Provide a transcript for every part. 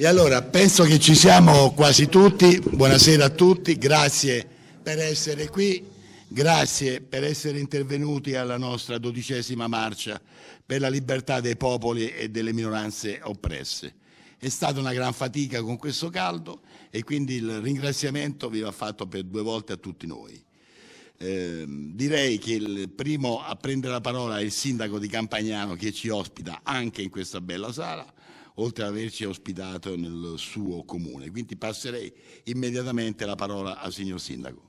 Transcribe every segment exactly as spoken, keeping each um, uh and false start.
E allora penso che ci siamo quasi tutti, buonasera a tutti, grazie per essere qui, grazie per essere intervenuti alla nostra dodicesima marcia per la libertà dei popoli e delle minoranze oppresse. È stata una gran fatica con questo caldo e quindi il ringraziamento vi va fatto per due volte a tutti noi. Eh, direi che il primo a prendere la parola è il sindaco di Campagnano, che ci ospita anche in questa bella sala, oltre ad averci ospitato nel suo comune. Quindi passerei immediatamente la parola al signor sindaco.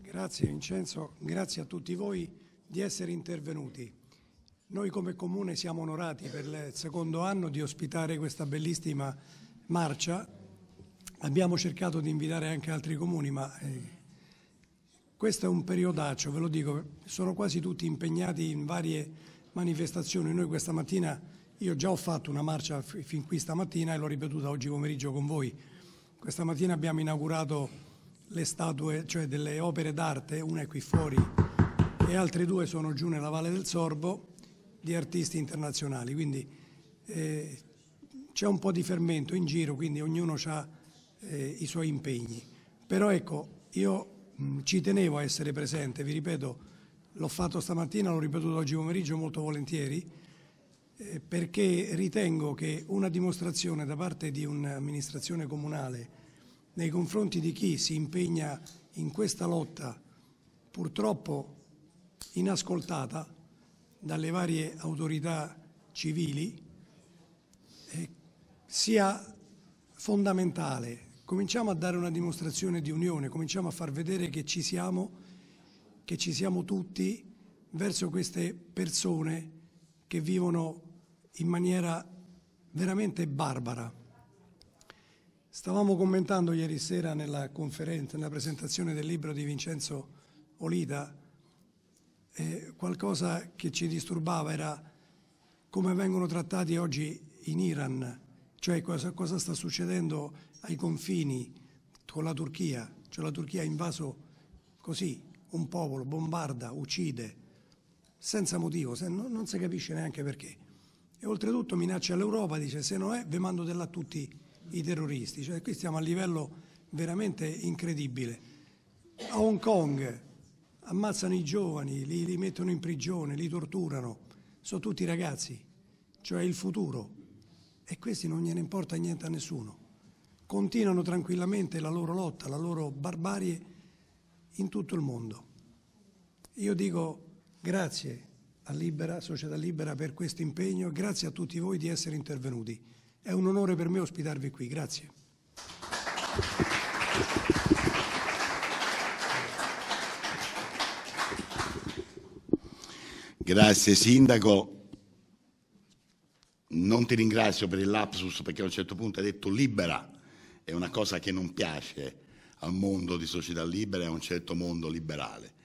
Grazie Vincenzo, grazie a tutti voi di essere intervenuti. Noi come comune siamo onorati per il secondo anno di ospitare questa bellissima marcia. Abbiamo cercato di invitare anche altri comuni, ma eh, questo è un periodaccio, ve lo dico, sono quasi tutti impegnati in varie manifestazioni. Noi questa mattina, io già ho fatto una marcia fin qui stamattina e l'ho ripetuta oggi pomeriggio con voi. Questa mattina abbiamo inaugurato le statue, cioè delle opere d'arte, una è qui fuori e altre due sono giù nella Valle del Sorbo, di artisti internazionali. Quindi eh, c'è un po' di fermento in giro, quindi ognuno ha eh, i suoi impegni. Però ecco, io mh, ci tenevo a essere presente, vi ripeto, l'ho fatto stamattina, l'ho ripetuto oggi pomeriggio molto volentieri, perché ritengo che una dimostrazione da parte di un'amministrazione comunale nei confronti di chi si impegna in questa lotta purtroppo inascoltata dalle varie autorità civili eh, sia fondamentale. Cominciamo a dare una dimostrazione di unione, cominciamo a far vedere che ci siamo, che ci siamo tutti verso queste persone che vivono in maniera veramente barbara. Stavamo commentando ieri sera nella conferenza, nella presentazione del libro di Vincenzo Olita, eh, qualcosa che ci disturbava era come vengono trattati oggi in Iran, cioè cosa, cosa sta succedendo ai confini con la Turchia, cioè la Turchia ha invaso così un popolo, bombarda, uccide, senza motivo, se no, non si capisce neanche perché. E oltretutto minaccia l'Europa, dice se no è, ve mando da là tutti i terroristi. Cioè qui stiamo a livello veramente incredibile. A Hong Kong ammazzano i giovani, li, li mettono in prigione, li torturano. Sono tutti ragazzi, cioè il futuro. E questi non gliene importa niente a nessuno. Continuano tranquillamente la loro lotta, la loro barbarie in tutto il mondo. Io dico... Grazie a Libera, Società Libera per questo impegno, grazie a tutti voi di essere intervenuti. È un onore per me ospitarvi qui, grazie. Grazie Sindaco. Non ti ringrazio per il lapsus perché a un certo punto hai detto Libera, è una cosa che non piace al mondo di Società Libera e a un certo mondo liberale,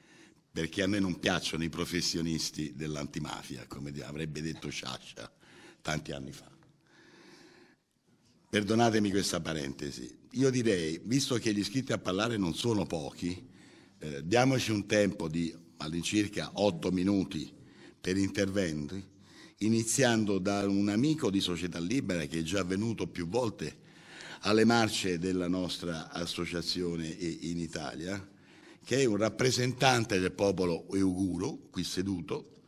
perché a me non piacciono i professionisti dell'antimafia, come avrebbe detto Sciascia tanti anni fa. Perdonatemi questa parentesi. Io direi, visto che gli iscritti a parlare non sono pochi, eh, diamoci un tempo di all'incirca otto minuti per interventi, iniziando da un amico di Società Libera che è già venuto più volte alle marce della nostra associazione in Italia, che è un rappresentante del popolo uiguro, qui seduto,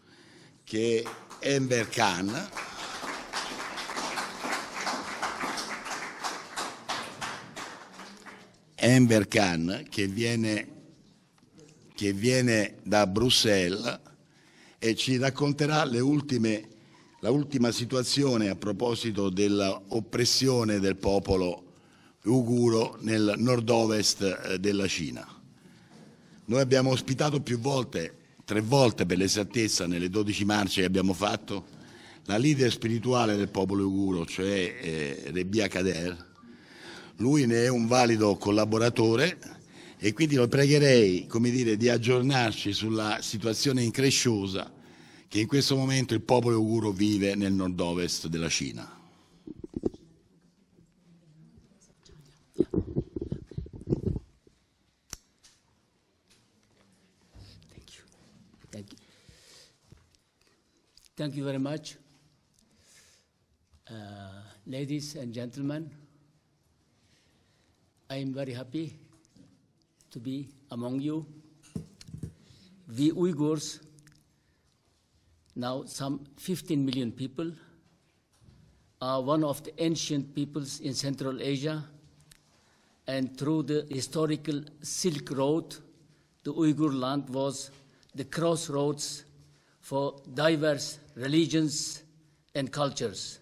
che è Enver Can. Enver Can, che viene, che viene da Bruxelles e ci racconterà le ultime, la ultima situazione a proposito dell'oppressione del popolo uiguro nel nord-ovest della Cina. Noi abbiamo ospitato più volte, tre volte per l'esattezza, nelle dodici marce che abbiamo fatto, la leader spirituale del popolo uiguro, cioè eh, Rebia Kader. Lui ne è un valido collaboratore e quindi lo pregherei, come dire, di aggiornarci sulla situazione incresciosa che in questo momento il popolo uiguro vive nel nord-ovest della Cina. Thank you very much. Uh, Ladies and gentlemen, I am very happy to be among you. We Uyghurs, now some fifteen million people, are one of the ancient peoples in Central Asia, and through the historical Silk Road, the Uyghur land was the crossroads for diverse religions and cultures.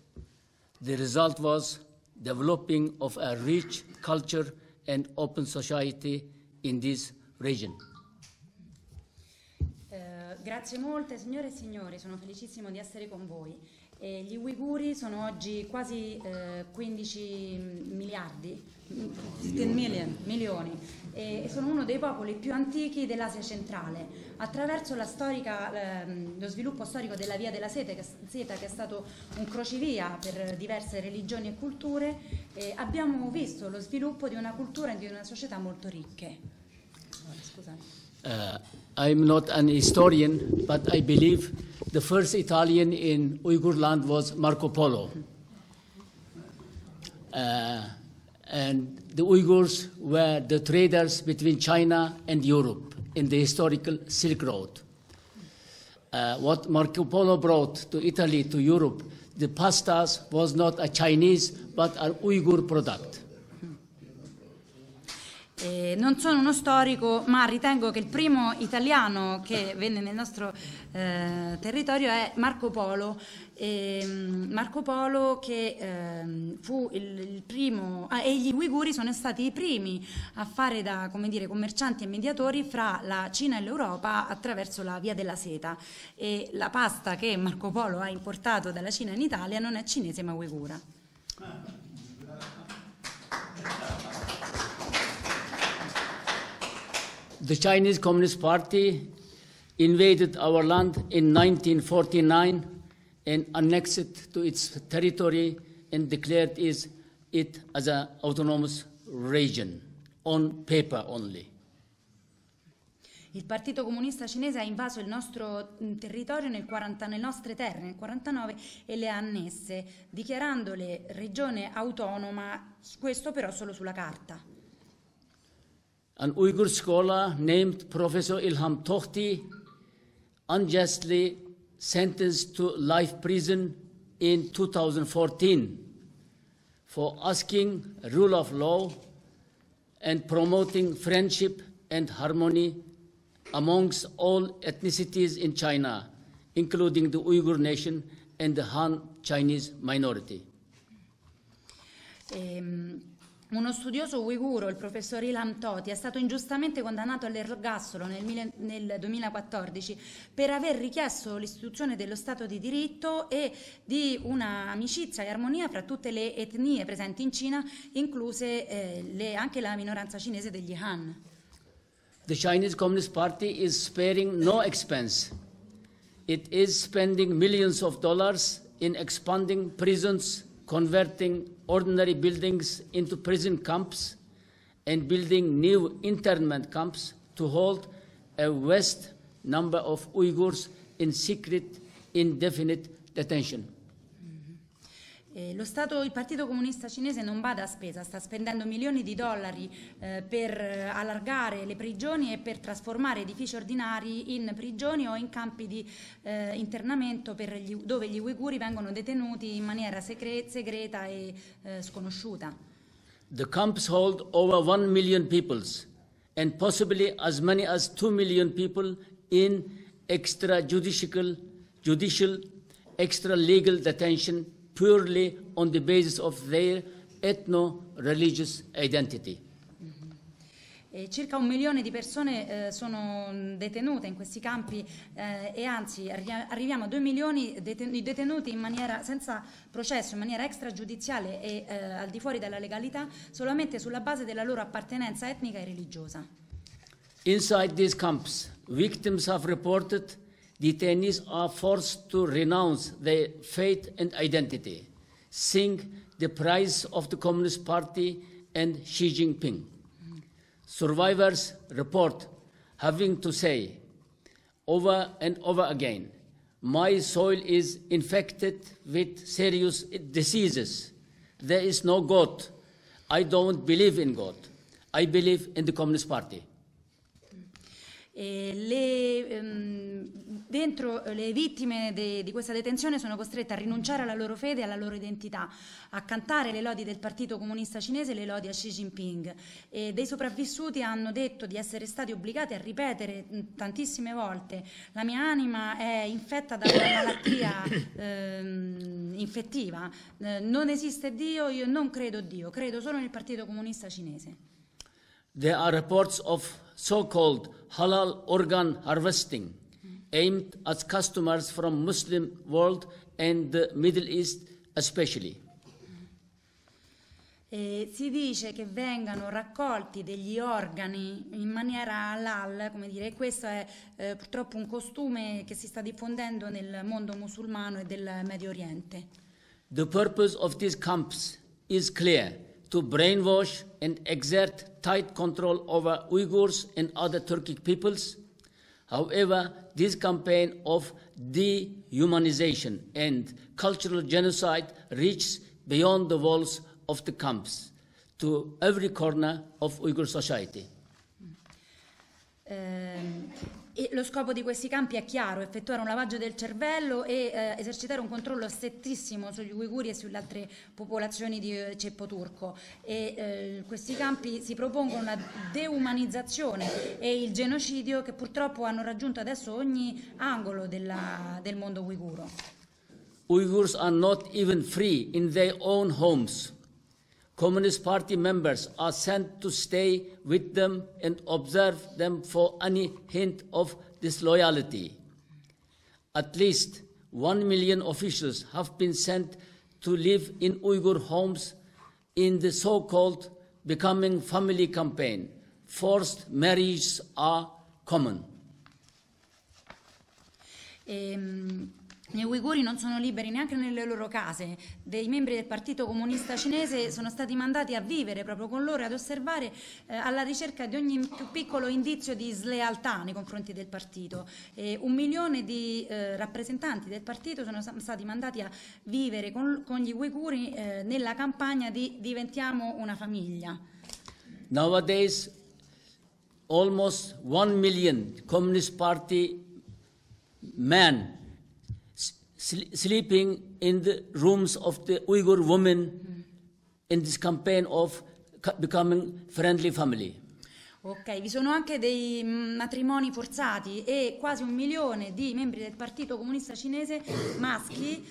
The result was developing of a rich culture and open society in this region. Uh, grazie molte, signore e signori, sono felicissimo di essere con voi. E gli uiguri sono oggi quasi eh, quindici miliardi, milioni, e sono uno dei popoli più antichi dell'Asia centrale. Attraverso la storica, eh, lo sviluppo storico della Via della Seta, che, seta, che è stato un crocevia per diverse religioni e culture, eh, abbiamo visto lo sviluppo di una cultura e di una società molto ricche. Allora, scusate. Uh, I'm not an historian, but I believe the first Italian in Uyghur land was Marco Polo. Uh, and the Uyghurs were the traders between China and Europe in the historical Silk Road. Uh, what Marco Polo brought to Italy, to Europe, the pastas was not a Chinese, but an Uyghur product. Eh, non sono uno storico, ma ritengo che il primo italiano che venne nel nostro eh, territorio è Marco Polo. Eh, Marco Polo che eh, fu il, il primo, ah, e gli uiguri sono stati i primi a fare da, come dire, commercianti e mediatori fra la Cina e l'Europa attraverso la Via della Seta. E la pasta che Marco Polo ha importato dalla Cina in Italia non è cinese ma uigura. The Chinese Communist Party invaded our land in nineteen forty-nine and annexed it to its territory and declared it as an autonomous region, on paper only. Il Partito Comunista Cinese ha invaso il nostro territorio nel quaranta, le nostre terre nel millenovecentoquarantanove e le ha annesse, dichiarandole regione autonoma, questo però solo sulla carta. An Uyghur scholar named Professor Ilham Tohti unjustly sentenced to life prison in two thousand fourteen for asking rule of law and promoting friendship and harmony amongst all ethnicities in China, including the Uyghur nation and the Han Chinese minority. Um. Uno studioso uiguro, il professor Ilham Tohti, è stato ingiustamente condannato all'ergastolo nel, nel duemilaquattordici per aver richiesto l'istituzione dello Stato di diritto e di una amicizia e armonia fra tutte le etnie presenti in Cina, incluse eh, le, anche la minoranza cinese degli Han. The Chinese Communist Party is sparing no expense. It is spending millions of dollars in expanding prisons, converting ordinary buildings into prison camps and building new internment camps to hold a vast number of Uyghurs in secret, indefinite detention. Eh, lo Stato, il Partito Comunista Cinese non bada a spesa, sta spendendo milioni di dollari eh, per allargare le prigioni e per trasformare edifici ordinari in prigioni o in campi di eh, internamento per gli, dove gli uiguri vengono detenuti in maniera segre, segreta e eh, sconosciuta. The camps hold over one million people and possibly as many as two million people in extrajudicial, judicial, extra-legal detention purely on the basis of their ethno-religious identity. E circa un milione di persone eh, sono detenute in questi campi eh, e anzi arri arriviamo a due milioni di deten detenuti in maniera, senza processo, in maniera extragiudiziale e eh, al di fuori della legalità, solamente sulla base della loro appartenenza etnica e religiosa. Inside these camps, victims have reported detainees are forced to renounce their faith and identity, sing the price of the Communist Party and Xi Jinping. Survivors report having to say over and over again, my soil is infected with serious diseases, There is no God. I don't believe in God. I believe in the Communist Party. E le, um, dentro le vittime de, di questa detenzione sono costrette a rinunciare alla loro fede e alla loro identità, a cantare le lodi del Partito Comunista Cinese e le lodi a Xi Jinping. E dei sopravvissuti hanno detto di essere stati obbligati a ripetere tantissime volte: la mia anima è infetta da una malattia ehm, infettiva, eh, non esiste Dio, io non credo Dio, credo solo nel Partito Comunista Cinese. There are reports of so-called halal organ harvesting aimed at customers from Muslim world and the Middle East especially. Eh, si dice che vengano raccolti degli organi in maniera halal, come dire, questo è eh, purtroppo un costume che si sta diffondendo nel mondo musulmano e del Medio Oriente. The purpose of these camps is clear: to brainwash and exert tight control over Uyghurs and other Turkic peoples. However, this campaign of dehumanization and cultural genocide reaches beyond the walls of the camps to every corner of Uyghur society. Um. E lo scopo di questi campi è chiaro: effettuare un lavaggio del cervello e eh, esercitare un controllo strettissimo sugli uiguri e sulle altre popolazioni di eh, ceppo turco. E, eh, questi campi si propongono la deumanizzazione e il genocidio che purtroppo hanno raggiunto adesso ogni angolo della, del mondo uiguro. Uyghurs are not even free in their own homes. Communist Party members are sent to stay with them and observe them for any hint of disloyalty. At least one million officials have been sent to live in Uyghur homes in the so-called Becoming Family campaign. Forced marriages are common. Um. Gli uiguri non sono liberi neanche nelle loro case. Dei membri del Partito Comunista Cinese sono stati mandati a vivere proprio con loro e ad osservare, eh, alla ricerca di ogni più piccolo indizio di slealtà nei confronti del partito. E un milione di eh, rappresentanti del partito sono stati mandati a vivere con, con gli uiguri eh, nella campagna di Diventiamo una famiglia. Nowadays, almost one million Communist Party men sleeping in the rooms of the Uyghur women in this campaign of becoming friendly family. Ok, vi sono anche dei matrimoni forzati e quasi un milione di membri del Partito Comunista Cinese maschi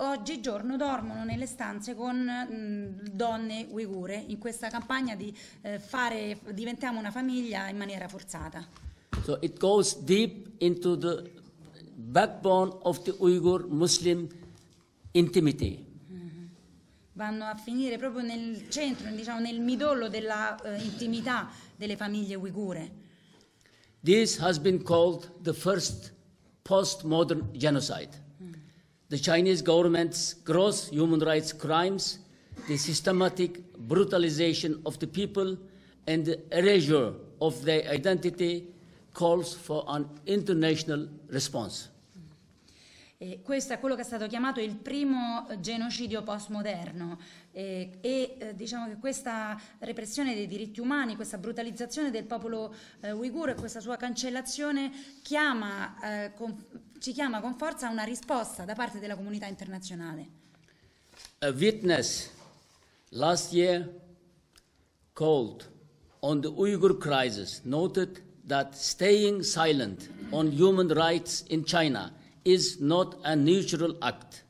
oggigiorno dormono nelle stanze con mh, donne uigure in questa campagna di eh, fare diventiamo una famiglia in maniera forzata. So it goes deep into the backbone of the Uyghur Muslim intimacy. Vanno a finire proprio nel centro, diciamo nel midollo della uh, intimità delle famiglie uigure. This has been called the first postmodern genocide. Mm. The Chinese government's gross human rights crimes, the systematic brutalization of the people and the erasure of their identity calls for an international response. Eh, questo è quello che è stato chiamato il primo genocidio postmoderno eh, e eh, diciamo che questa repressione dei diritti umani, questa brutalizzazione del popolo eh, uiguro e questa sua cancellazione chiama, eh, con, ci chiama con forza a una risposta da parte della comunità internazionale. A witness last year called on the Uyghur crisis noted that staying silent on human rights in China is not a neutral act.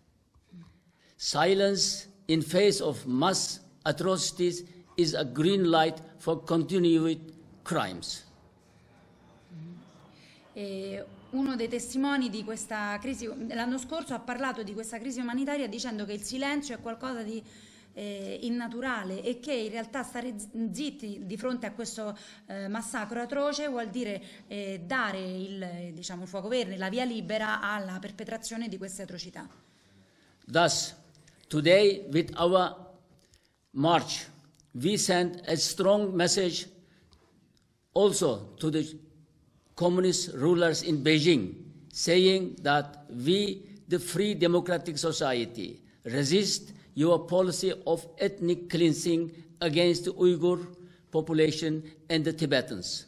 Silence in face of mass atrocities is a green light for continued crimes. Eh, uno dei testimoni di questa crisi, l'anno scorso, ha parlato di questa crisi umanitaria dicendo che il silenzio è qualcosa di Eh, innaturale e che in realtà stare zitti di fronte a questo eh, massacro atroce vuol dire eh, dare il, diciamo, il fuoco verde, la via libera alla perpetrazione di queste atrocità. Thus, today with our march, we send a strong message also to the communist rulers in Beijing, saying that we, the free democratic society, resist your policy of ethnic cleansing against the Uyghur population and the Tibetans.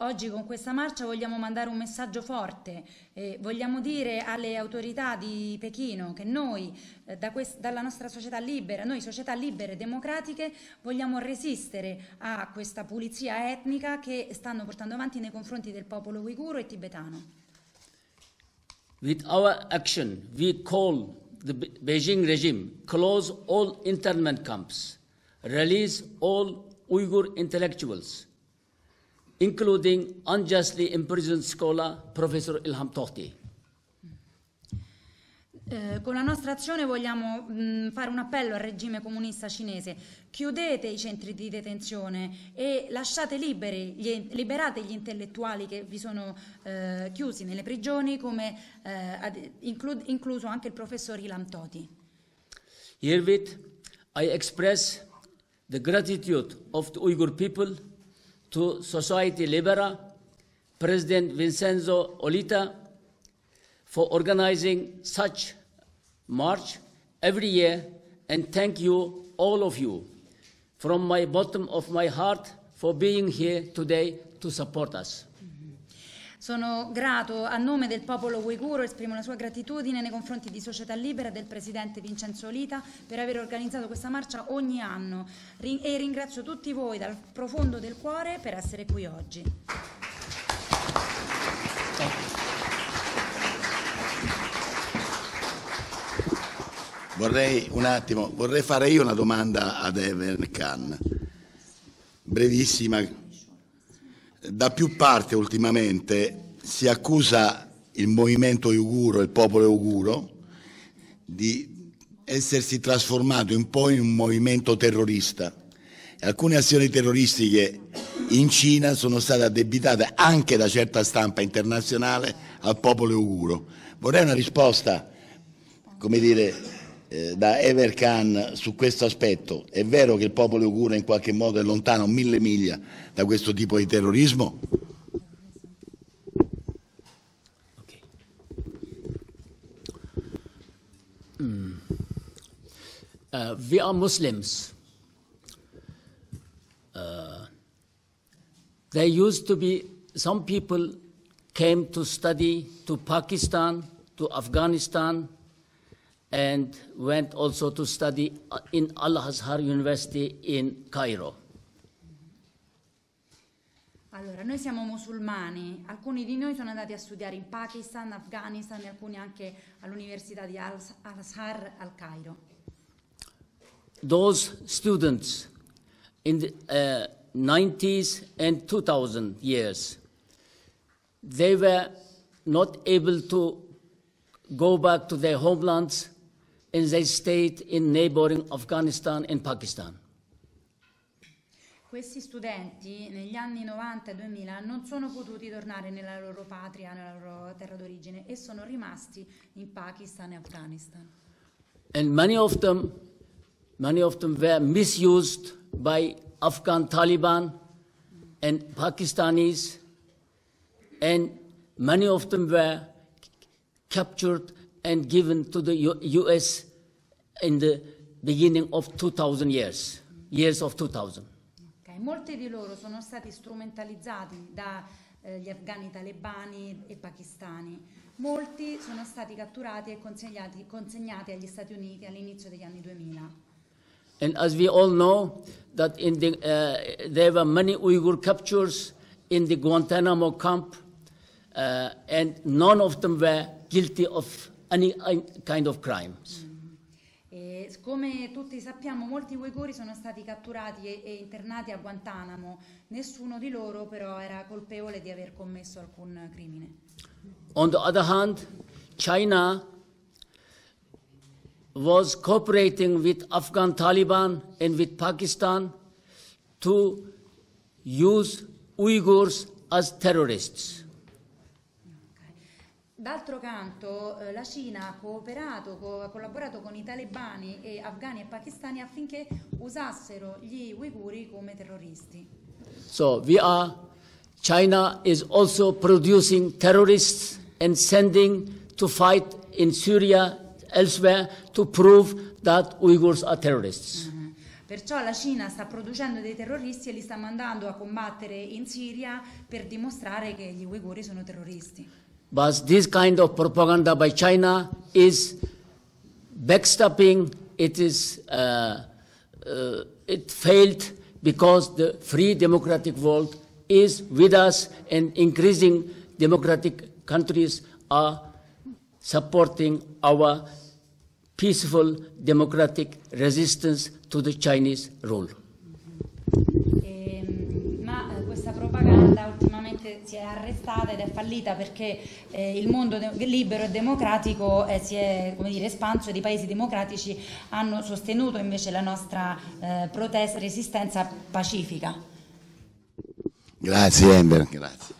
Oggi con questa marcia vogliamo mandare un messaggio forte, eh, vogliamo dire alle autorità di Pechino che noi, eh, da dalla nostra società libera, noi società libere e democratiche, vogliamo resistere a questa pulizia etnica che stanno portando avanti nei confronti del popolo uiguro e tibetano. With our action we call the Be Beijing regime close all internment camps, release all Uyghur intellectuals, including unjustly imprisoned scholar Professor Ilham Tohti. Eh, con la nostra azione vogliamo mh, fare un appello al regime comunista cinese: chiudete i centri di detenzione e lasciate liberi, gli, liberate gli intellettuali che vi sono eh, chiusi nelle prigioni, come eh, ad, inclu, incluso anche il professor Ilham Tohti. Herewith I express the gratitude of the Uyghur people to Società Libera, President Vincenzo Olita, for organizing such march every year, and thank you, all of you, from my bottom of my heart for being here today to support us. Sono grato a nome del popolo uiguro, esprimo la sua gratitudine nei confronti di Società Libera e del presidente Vincenzo Olita per aver organizzato questa marcia ogni anno, e ringrazio tutti voi dal profondo del cuore per essere qui oggi. Vorrei un attimo, vorrei fare io una domanda ad Enver Can, brevissima. Da più parte ultimamente si accusa il movimento uiguro, il popolo uiguro, di essersi trasformato un po' in un movimento terrorista. E alcune azioni terroristiche in Cina sono state addebitate anche da certa stampa internazionale al popolo uiguro. Vorrei una risposta, come dire, eh, da Enver Can su questo aspetto. È vero che il popolo uiguro in qualche modo è lontano mille miglia da questo tipo di terrorismo? Okay. Mm. Uh, we are Muslims. Uh, there used to be some people came to study to Pakistan, to Afghanistan, and went also to study in Al-Azhar University in Cairo. Allora, noi siamo musulmani, alcuni di noi sono andati a studiare in Pakistan, Afghanistan e alcuni anche all'Università di Al-Azhar al Cairo. Those students in the uh, nineties and two thousand years, they were not able to go back to their homelands and they stayed in neighboring Afghanistan and Pakistan. Questi studenti negli anni novanta duemila non sono potuti tornare nella loro patria, nella loro terra d'origine, e sono rimasti in Pakistan e Afghanistan. And many of them, many of them were misused by Afghan Taliban and Pakistanis, and many of them were captured and given to the U S in the beginning of two thousand years, years of two thousand. Molti di loro sono stati strumentalizzati dagli eh, afghani talebani e pakistani. Molti sono stati catturati e consegnati, consegnati agli Stati Uniti all'inizio degli anni duemila. And as we all know that in the, uh, there were many Uyghur captures in the Guantanamo camp, uh, and none of them were guilty of any kind of crimes. Mm. E come tutti sappiamo, molti uiguri sono stati catturati e, e internati a Guantanamo. Nessuno di loro però era colpevole di aver commesso alcun crimine. On the other hand, China was cooperating with Afghan Taliban and with Pakistan to use Uyghurs as terrorists. D'altro canto, la Cina ha cooperato, co- ha collaborato con i talebani e afghani e pakistani affinché usassero gli uiguri come terroristi. So we are, China is also producing terrorists and sending to fight in Syria elsewhere to prove that Uyghurs are terrorists. Mm-hmm. Perciò la Cina sta producendo dei terroristi e li sta mandando a combattere in Siria per dimostrare che gli uiguri sono terroristi. But this kind of propaganda by China is backstopping. It is uh, uh, it failed because the free democratic world is with us and increasing democratic countries are supporting our peaceful democratic resistance to the Chinese rule. Eh, ma questa propaganda ultimamente si è arrestata ed è fallita perché eh, il mondo libero e democratico eh, si è, come dire, espanso ed i paesi democratici hanno sostenuto invece la nostra eh, protesta, resistenza pacifica. Grazie Enver, grazie.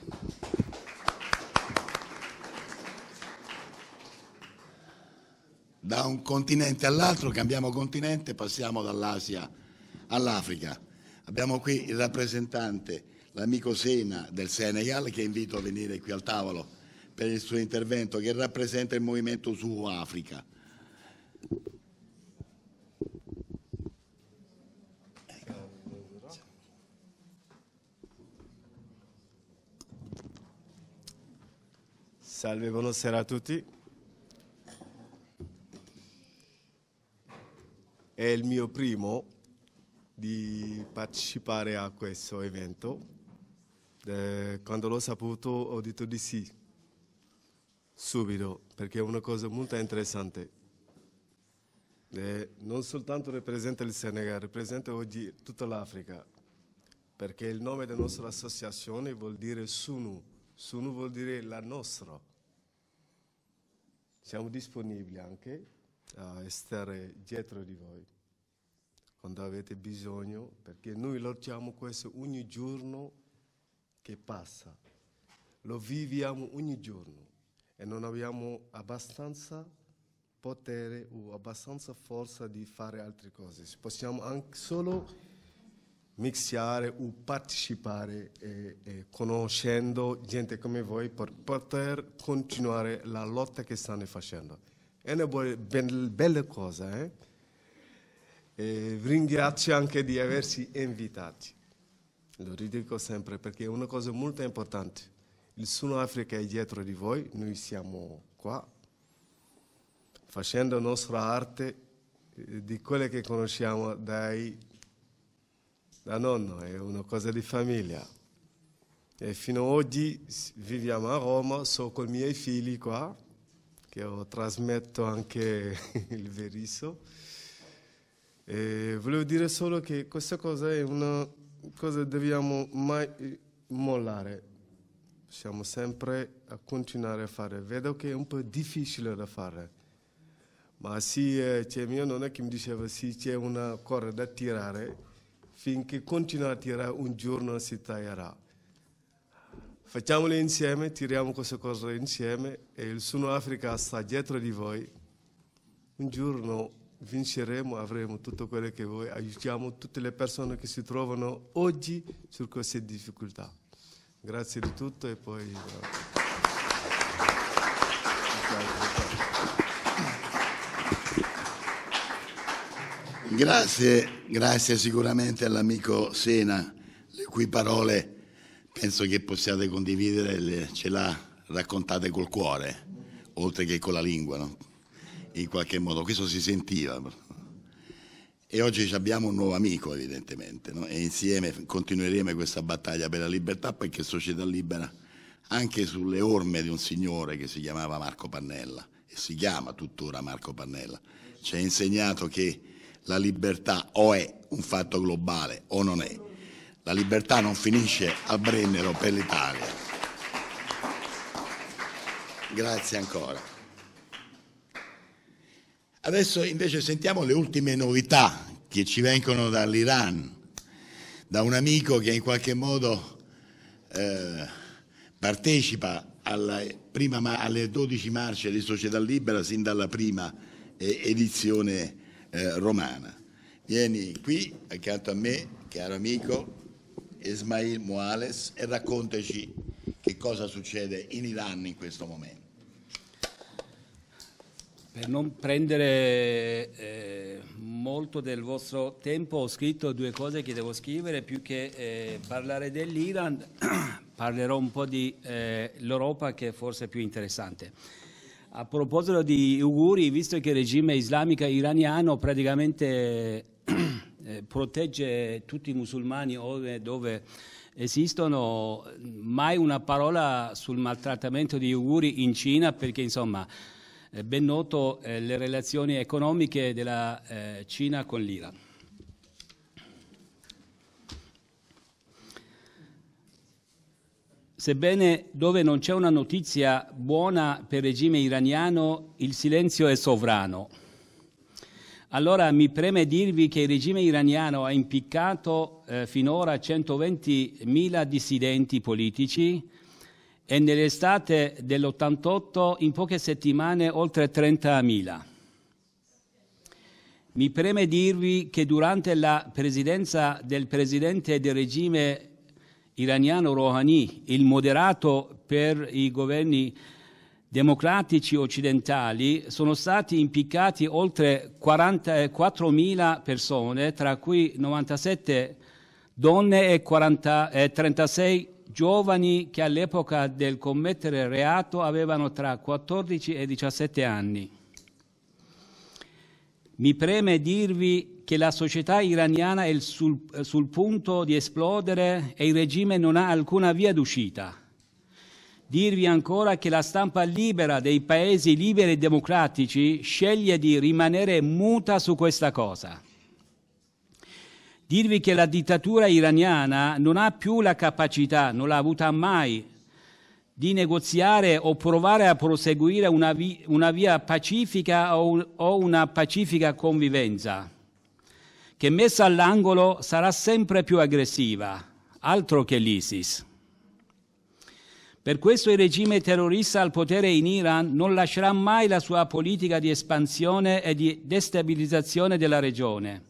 Da un continente all'altro, cambiamo continente, passiamo dall'Asia all'Africa. Abbiamo qui il rappresentante, l'amico Sena del Senegal, che invito a venire qui al tavolo per il suo intervento, che rappresenta il movimento Sudafrica. Salve, buonasera a tutti. È il mio primo di partecipare a questo evento. Eh, quando l'ho saputo ho detto di sì, subito, perché è una cosa molto interessante. Eh, non soltanto rappresenta il Senegal, rappresenta oggi tutta l'Africa, perché il nome della nostra associazione vuol dire Sunu. Sunu vuol dire la nostra. Siamo disponibili anche a stare dietro di voi quando avete bisogno, perché noi lottiamo questo ogni giorno che passa, lo viviamo ogni giorno e non abbiamo abbastanza potere o abbastanza forza di fare altre cose. Possiamo anche solo mixare o partecipare e, e conoscendo gente come voi per poter continuare la lotta che stanno facendo. È una bella cosa, eh? E vi ringrazio anche di averci invitati. Lo ridico sempre perché è una cosa molto importante. Il Sudafrica è dietro di voi, noi siamo qua, facendo la nostra arte di quelle che conosciamo dai, da nonno, è una cosa di famiglia. E fino ad oggi viviamo a Roma, sono con i miei figli qua, che ho trasmetto anche il Veriso. E volevo dire solo che questa cosa è una cosa che dobbiamo mai mollare. Siamo sempre a continuare a fare. Vedo che è un po' difficile da fare, ma sì, eh, c'è mia nonna che mi diceva sì, c'è una corda da tirare, finché continua a tirare un giorno si taglierà. Facciamolo insieme, tiriamo queste cose insieme e il Sudafrica sta dietro di voi. Un giorno vinceremo, avremo tutto quello che voi, aiutiamo tutte le persone che si trovano oggi su queste difficoltà. Grazie di tutto e poi... Grazie, grazie sicuramente all'amico Sena, le cui parole... penso che possiate condividere, ce la raccontate col cuore, oltre che con la lingua, no? In qualche modo, questo si sentiva. E oggi abbiamo un nuovo amico, evidentemente, no? E insieme continueremo questa battaglia per la libertà, perché Società Libera, anche sulle orme di un signore che si chiamava Marco Pannella, e si chiama tuttora Marco Pannella, ci ha insegnato che la libertà o è un fatto globale o non è. La libertà non finisce a Brennero per l'Italia. Grazie ancora. Adesso invece sentiamo le ultime novità che ci vengono dall'Iran, da un amico che in qualche modo eh, partecipa alla prima, alle dodici marce di Società Libera sin dalla prima eh, edizione eh, romana. Vieni qui accanto a me, caro amico Esmail Mohades, e raccontaci che cosa succede in Iran in questo momento. Per non prendere eh, molto del vostro tempo, ho scritto due cose che devo scrivere, più che eh, parlare dell'Iran, parlerò un po' di eh, l'Europa, che è forse più interessante. A proposito di uiguri, visto che il regime islamico iraniano praticamente eh, protegge tutti i musulmani ove, dove esistono, mai una parola sul maltrattamento di uiguri in Cina, perché insomma... ben noto eh, le relazioni economiche della eh, Cina con l'Iran. Sebbene dove non c'è una notizia buona per il regime iraniano, il silenzio è sovrano. Allora mi preme dirvi che il regime iraniano ha impiccato eh, finora centoventimila dissidenti politici, e nell'estate dell'ottantotto in poche settimane oltre trentamila. Mi preme dirvi che durante la presidenza del presidente del regime iraniano Rohani, il moderato per i governi democratici occidentali, sono stati impiccati oltre quarantaquattromila persone, tra cui novantasette donne e trentasei giovani che all'epoca del commettere il reato avevano tra quattordici e diciassette anni. Mi preme dirvi che la società iraniana è sul, sul punto di esplodere e il regime non ha alcuna via d'uscita. Dirvi ancora che la stampa libera dei paesi liberi e democratici sceglie di rimanere muta su questa cosa. Dirvi che la dittatura iraniana non ha più la capacità, non l'ha avuta mai, di negoziare o provare a proseguire una, vi una via pacifica o, un o una pacifica convivenza, che messa all'angolo sarà sempre più aggressiva, altro che l'ISIS. Per questo il regime terrorista al potere in Iran non lascerà mai la sua politica di espansione e di destabilizzazione della regione.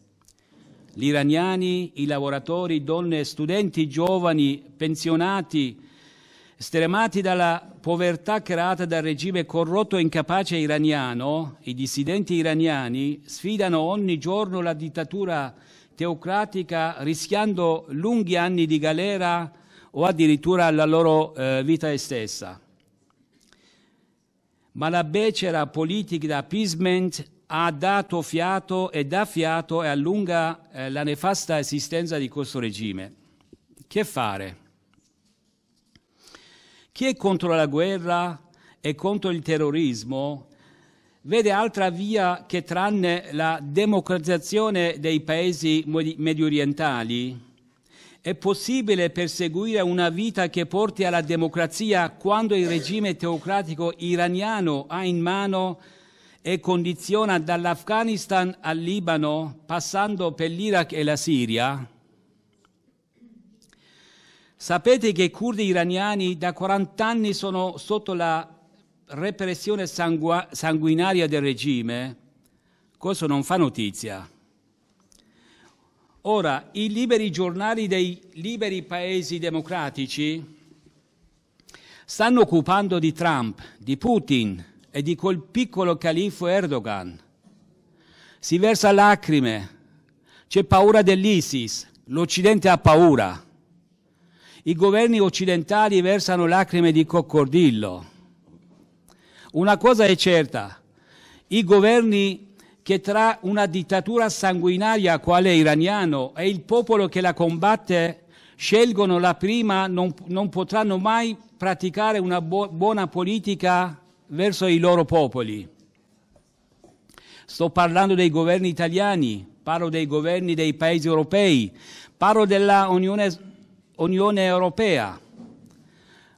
Gli iraniani, i lavoratori, donne, studenti, giovani, pensionati, stremati dalla povertà creata dal regime corrotto e incapace iraniano, i dissidenti iraniani sfidano ogni giorno la dittatura teocratica, rischiando lunghi anni di galera o addirittura la loro eh, vita stessa. Ma la becera politica di appeasement ha dato fiato e dà fiato e allunga eh, la nefasta esistenza di questo regime. Che fare? Chi è contro la guerra e contro il terrorismo vede altra via che tranne la democratizzazione dei paesi mediorientali? È possibile perseguire una vita che porti alla democrazia quando il regime teocratico iraniano ha in mano e condiziona dall'Afghanistan al Libano, passando per l'Iraq e la Siria? Sapete che i curdi iraniani da quaranta anni sono sotto la repressione sangu sanguinaria del regime? Questo non fa notizia. Ora, i liberi giornali dei liberi paesi democratici stanno occupando di Trump, di Putin, e di quel piccolo califo Erdogan. Si versa lacrime, c'è paura dell'ISIS, l'Occidente ha paura. I governi occidentali versano lacrime di coccodrillo. Una cosa è certa, i governi che tra una dittatura sanguinaria quale iraniano e il popolo che la combatte scelgono la prima non, non potranno mai praticare una bu- buona politica verso i loro popoli. Sto parlando dei governi italiani, parlo dei governi dei paesi europei, parlo dell'Unione Europea.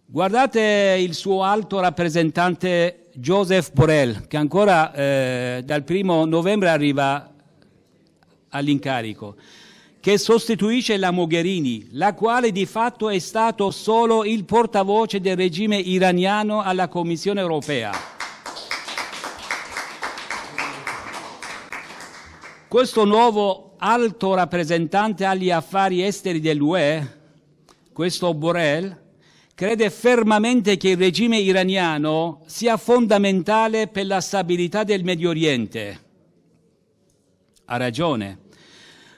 Guardate il suo alto rappresentante Joseph Borrell, che ancora eh, dal primo novembre arriva all'incarico, che sostituisce la Mogherini, la quale di fatto è stato solo il portavoce del regime iraniano alla Commissione europea. Questo nuovo alto rappresentante agli affari esteri dell'U E, questo Borrell, crede fermamente che il regime iraniano sia fondamentale per la stabilità del Medio Oriente. Ha ragione.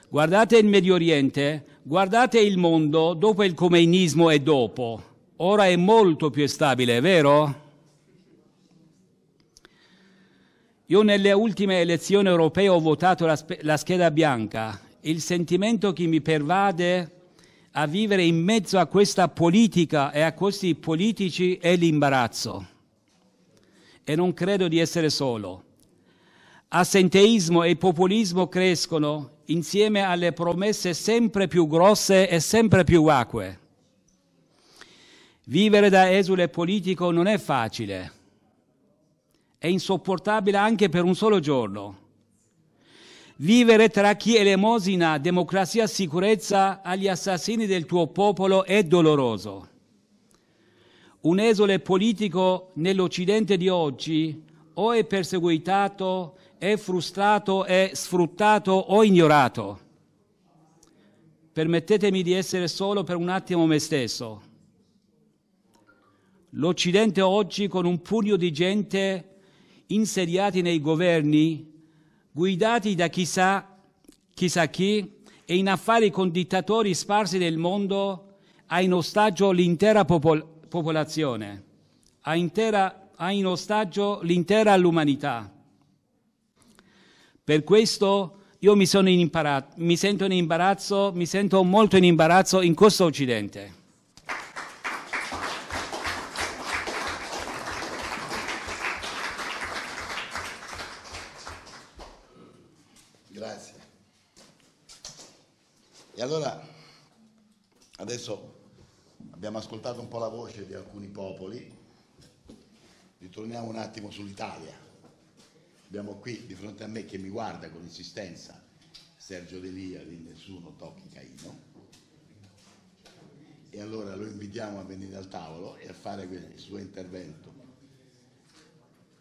Guardate il Medio Oriente, guardate il mondo dopo il Khomeinismo e dopo. Ora è molto più stabile, vero? Io nelle ultime elezioni europee ho votato la, la scheda bianca. Il sentimento che mi pervade a vivere in mezzo a questa politica e a questi politici è l'imbarazzo. E non credo di essere solo. Assenteismo e populismo crescono insieme alle promesse sempre più grosse e sempre più vacue. Vivere da esule politico non è facile. È insopportabile anche per un solo giorno. Vivere tra chi elemosina, democrazia e sicurezza agli assassini del tuo popolo è doloroso. Un esule politico nell'Occidente di oggi o è perseguitato, è frustrato, è sfruttato o ignorato. Permettetemi di essere solo per un attimo me stesso. L'Occidente oggi, con un pugno di gente insediati nei governi, guidati da chissà, chissà chi, e in affari con dittatori sparsi nel mondo, ha in ostaggio l'intera popol- popolazione, ha, intera, ha in ostaggio l'intera l'umanità. Per questo io mi, sono in imbarazzo, mi sento in imbarazzo, mi sento molto in imbarazzo in questo Occidente. E allora, adesso abbiamo ascoltato un po' la voce di alcuni popoli, ritorniamo un attimo sull'Italia. Abbiamo qui di fronte a me, che mi guarda con insistenza, Sergio Delia di Nessuno Tocchi Caino, e allora lo invitiamo a venire al tavolo e a fare il suo intervento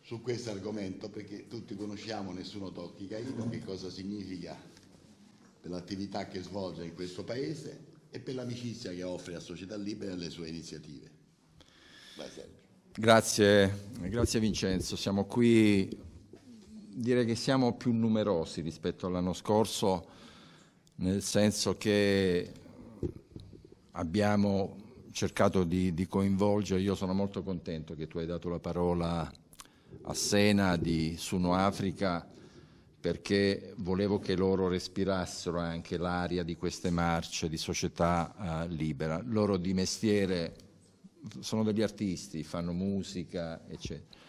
su questo argomento, perché tutti conosciamo Nessuno Tocchi Caino, che cosa significa per l'attività che svolge in questo Paese e per l'amicizia che offre a Società Libera e alle sue iniziative. Vai, Sergio. Grazie, grazie Vincenzo. Siamo qui, direi che siamo più numerosi rispetto all'anno scorso, nel senso che abbiamo cercato di, di coinvolgere. Io sono molto contento che tu hai dato la parola a Sena di Suno Africa, perché volevo che loro respirassero anche l'aria di queste marce di Società eh, Libera. Loro di mestiere sono degli artisti, fanno musica, eccetera.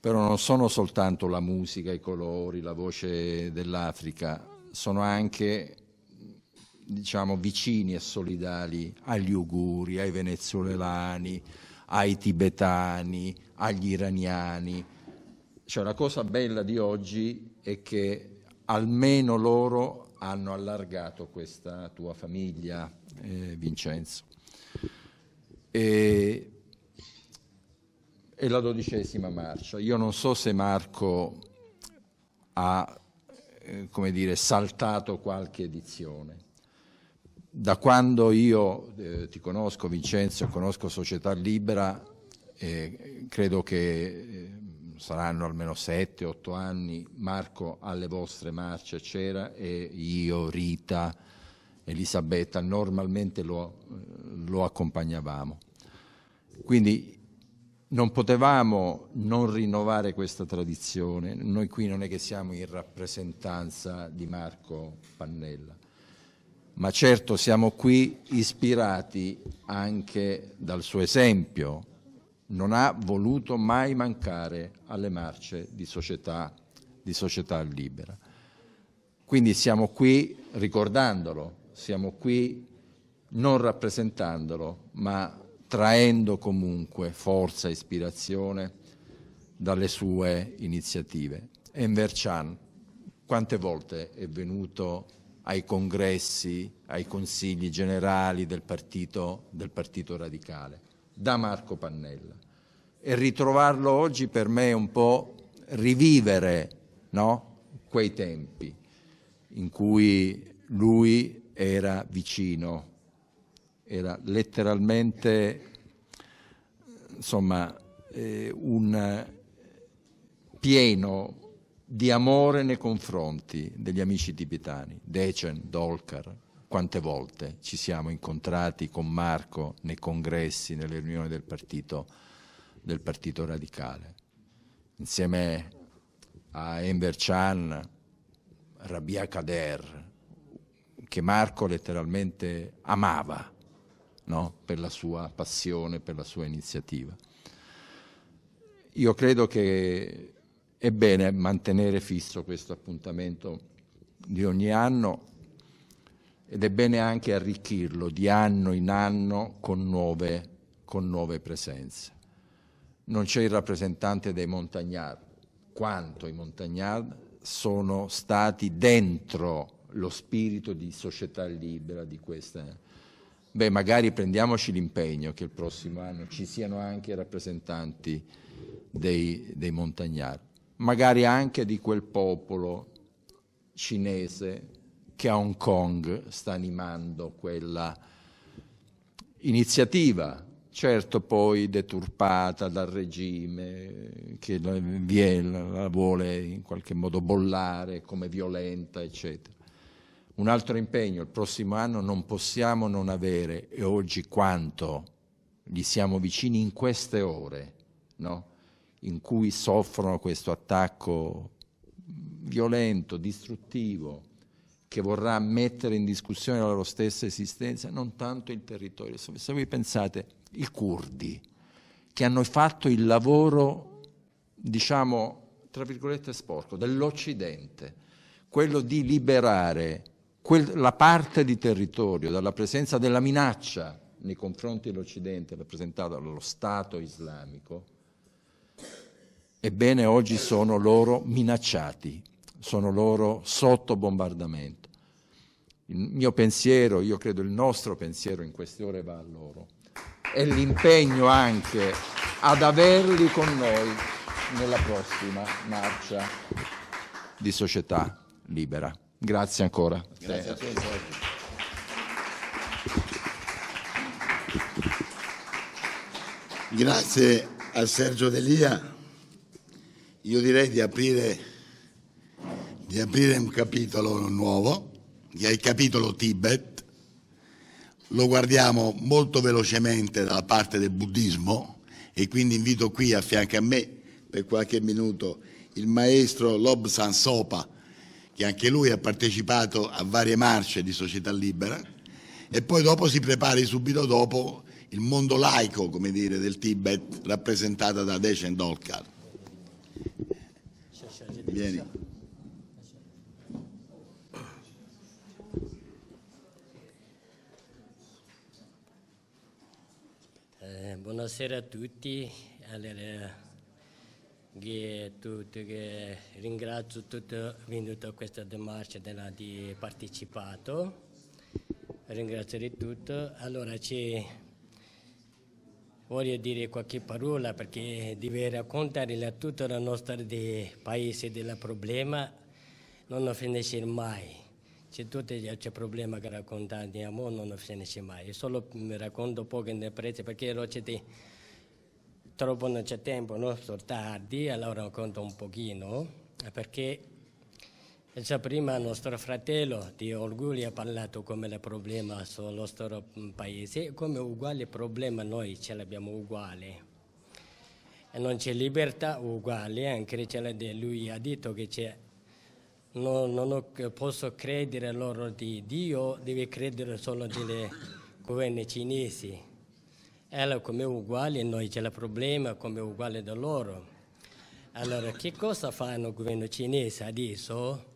Però non sono soltanto la musica, i colori, la voce dell'Africa, sono anche, diciamo, vicini e solidali agli uiguri, ai venezuelani, ai tibetani, agli iraniani. Cioè, la cosa bella di oggi e che almeno loro hanno allargato questa tua famiglia, eh, Vincenzo. E, e la dodicesima marcia. Io non so se Marco ha, eh, come dire, saltato qualche edizione. Da quando io eh, ti conosco, Vincenzo, conosco Società Libera, eh, credo che... Eh, saranno almeno sette, otto anni, Marco alle vostre marce c'era, e io, Rita, Elisabetta, normalmente lo, lo accompagnavamo. Quindi non potevamo non rinnovare questa tradizione. Noi qui non è che siamo in rappresentanza di Marco Pannella, ma certo siamo qui ispirati anche dal suo esempio. Non ha voluto mai mancare alle marce di società, di società libera. Quindi siamo qui ricordandolo, siamo qui non rappresentandolo, ma traendo comunque forza e ispirazione dalle sue iniziative. Enver Can, quante volte è venuto ai congressi, ai consigli generali del partito, del partito radicale, da Marco Pannella, e ritrovarlo oggi per me è un po' rivivere, no? Quei tempi in cui lui era vicino, era letteralmente insomma, eh, un pieno di amore nei confronti degli amici tibetani, Dechen Dolkar. Quante volte ci siamo incontrati con Marco nei congressi, nelle riunioni del partito, del partito radicale, insieme a Enver Can, Rebia Kader, che Marco letteralmente amava, no? Per la sua passione, per la sua iniziativa. Io credo che è bene mantenere fisso questo appuntamento di ogni anno, ed è bene anche arricchirlo di anno in anno con nuove, con nuove presenze. Non c'è il rappresentante dei montagnard, quanto i montagnard sono stati dentro lo spirito di Società Libera, di questa. Beh, magari prendiamoci l'impegno che il prossimo anno ci siano anche i rappresentanti dei, dei montagnard, magari anche di quel popolo cinese che a Hong Kong sta animando quella iniziativa, certo poi deturpata dal regime che la vuole in qualche modo bollare come violenta, eccetera. Un altro impegno, il prossimo anno non possiamo non avere, e oggi quanto gli siamo vicini in queste ore, no? In cui soffrono questo attacco violento, distruttivo, che vorrà mettere in discussione la loro stessa esistenza, non tanto il territorio. Se voi pensate, i curdi, che hanno fatto il lavoro, diciamo, tra virgolette sporco, dell'Occidente, quello di liberare quel, la parte di territorio dalla presenza della minaccia nei confronti dell'Occidente rappresentata dallo Stato islamico, ebbene oggi sono loro minacciati, sono loro sotto bombardamento. Il mio pensiero, io credo il nostro pensiero in queste ore va a loro, e l'impegno anche ad averli con noi nella prossima marcia di Società Libera. Grazie ancora a te. Grazie a te, Sergio. Grazie a Sergio Delia. Io direi di aprire di aprire un capitolo nuovo, che è il capitolo Tibet. Lo guardiamo molto velocemente dalla parte del buddismo, e quindi invito qui a fianco a me per qualche minuto il maestro Lobsang Soepa, che anche lui ha partecipato a varie marce di Società Libera, e poi dopo si prepari subito dopo il mondo laico, come dire, del Tibet, rappresentato da Dechen Dolkar. Vieni. Buonasera a tutti, allora, tutto, ringrazio tutti per aver venuto a questa marcia di partecipato, ringrazio di tutto. Allora ci voglio dire qualche parola perché devo raccontare la, tutta la nostra di paese del problema, non finisce mai, c'è tutto il problema che raccontiamo, non finisce mai. Solo mi racconto poco in prezzo perché troppo non c'è tempo, no? Sono tardi, allora racconto un pochino, perché già prima il nostro fratello di Orgoglio ha parlato come il problema sul nostro paese, come uguale problema noi ce l'abbiamo uguale. E non c'è libertà uguale, anche lui ha detto che c'è. No, non ho, posso credere loro di Dio, deve credere solo delle governi cinesi. Allora, come uguali, noi c'è il problema come uguale da loro. Allora, che cosa fanno il governo cinese adesso?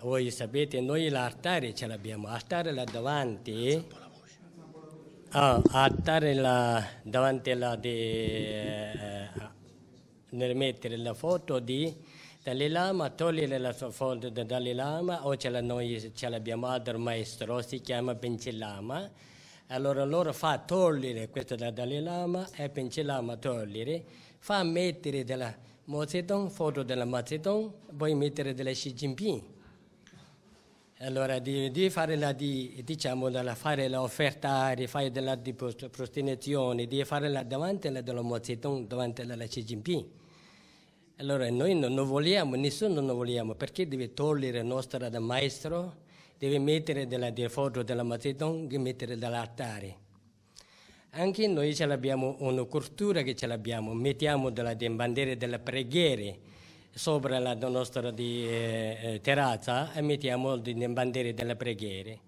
Voi sapete, noi l'altare ce l'abbiamo, l'altare là davanti, ah, l'altare là davanti là di, eh, nel mettere la foto di Dalai Lama, togliere la sua foto da Dalai Lama, o ce l'abbiamo altro maestro, si chiama Penciellama. Allora loro fa togliere questo da Dalai Lama e Penciellama togliere, fa mettere della Mao Zedong, foto della Mao Zedong, poi mettere della Xi Jinping. Allora, di, di fare la di, diciamo, fare l'offerta, di fare della di prostituzione, di fare la davanti alla Mao Zedong, davanti alla Xi Jinping. Allora, noi non, non vogliamo, nessuno non vogliamo, perché deve togliere il nostro maestro, deve mettere della foto della Mao Zedong, deve mettere dell'altare. Anche noi ce l'abbiamo una cultura che ce l'abbiamo, mettiamo della bandiera delle preghiere sopra la nostra di, eh, terrazza e mettiamo le bandiere delle preghiere.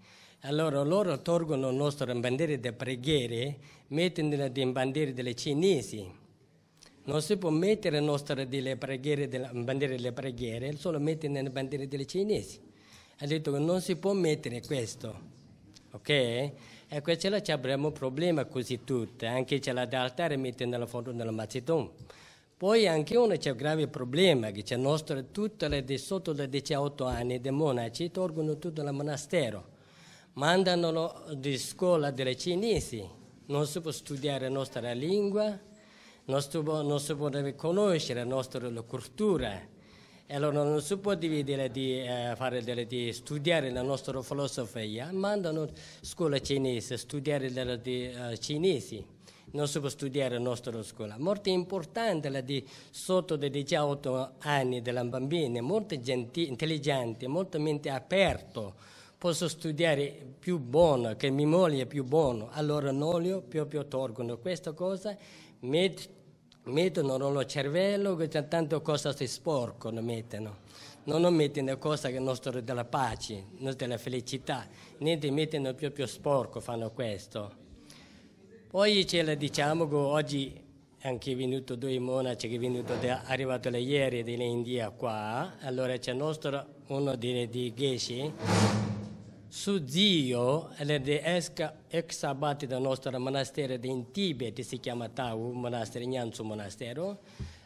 Allora loro tolgono le nostre bandiere delle preghiere, mettono le bandiere delle cinesi. Non si può mettere le nostre delle preghiere, delle bandiere delle preghiere, solo mettere le bandiere delle cinesi. Ha detto che non si può mettere questo. Ok? E questo là ci avremo problema così tutti, anche ce l'ha da altare mettendo la foto della Mao Zedong. Poi anche uno c'è un grave problema, che c'è nostro, tutte le di sotto da diciotto anni dei monaci tolgono tutto dal monastero, mandano di scuola delle cinesi, non si può studiare la nostra lingua, non si può, non si può conoscere la nostra cultura, e allora non si può dividere di, eh, fare delle, di studiare la nostra filosofia, mandano scuola cinese, studiare delle, di, uh, cinesi. Non si può studiare la nostra scuola. Molto importante la di sotto dei diciotto anni della bambina, molto genti, intelligente, molto mente aperto. Posso studiare più buono, che mia moglie è più buono. Allora non più più tolgono questa cosa, met, mettono nel cervello che tante cose si sporcano, mettono. Non mettono cose che non sono della pace, non della felicità. Niente, mettono più più sporco, fanno questo. Poi ce la diciamo che oggi anche è venuto due monaci che è venuto da, arrivato da ieri dall'India qua. Allora c'è nostro uno di, di Geshi Su zio, ex abate del nostro monastero in Tibet, si chiama Tau Monastero, Nyanzu Monastero.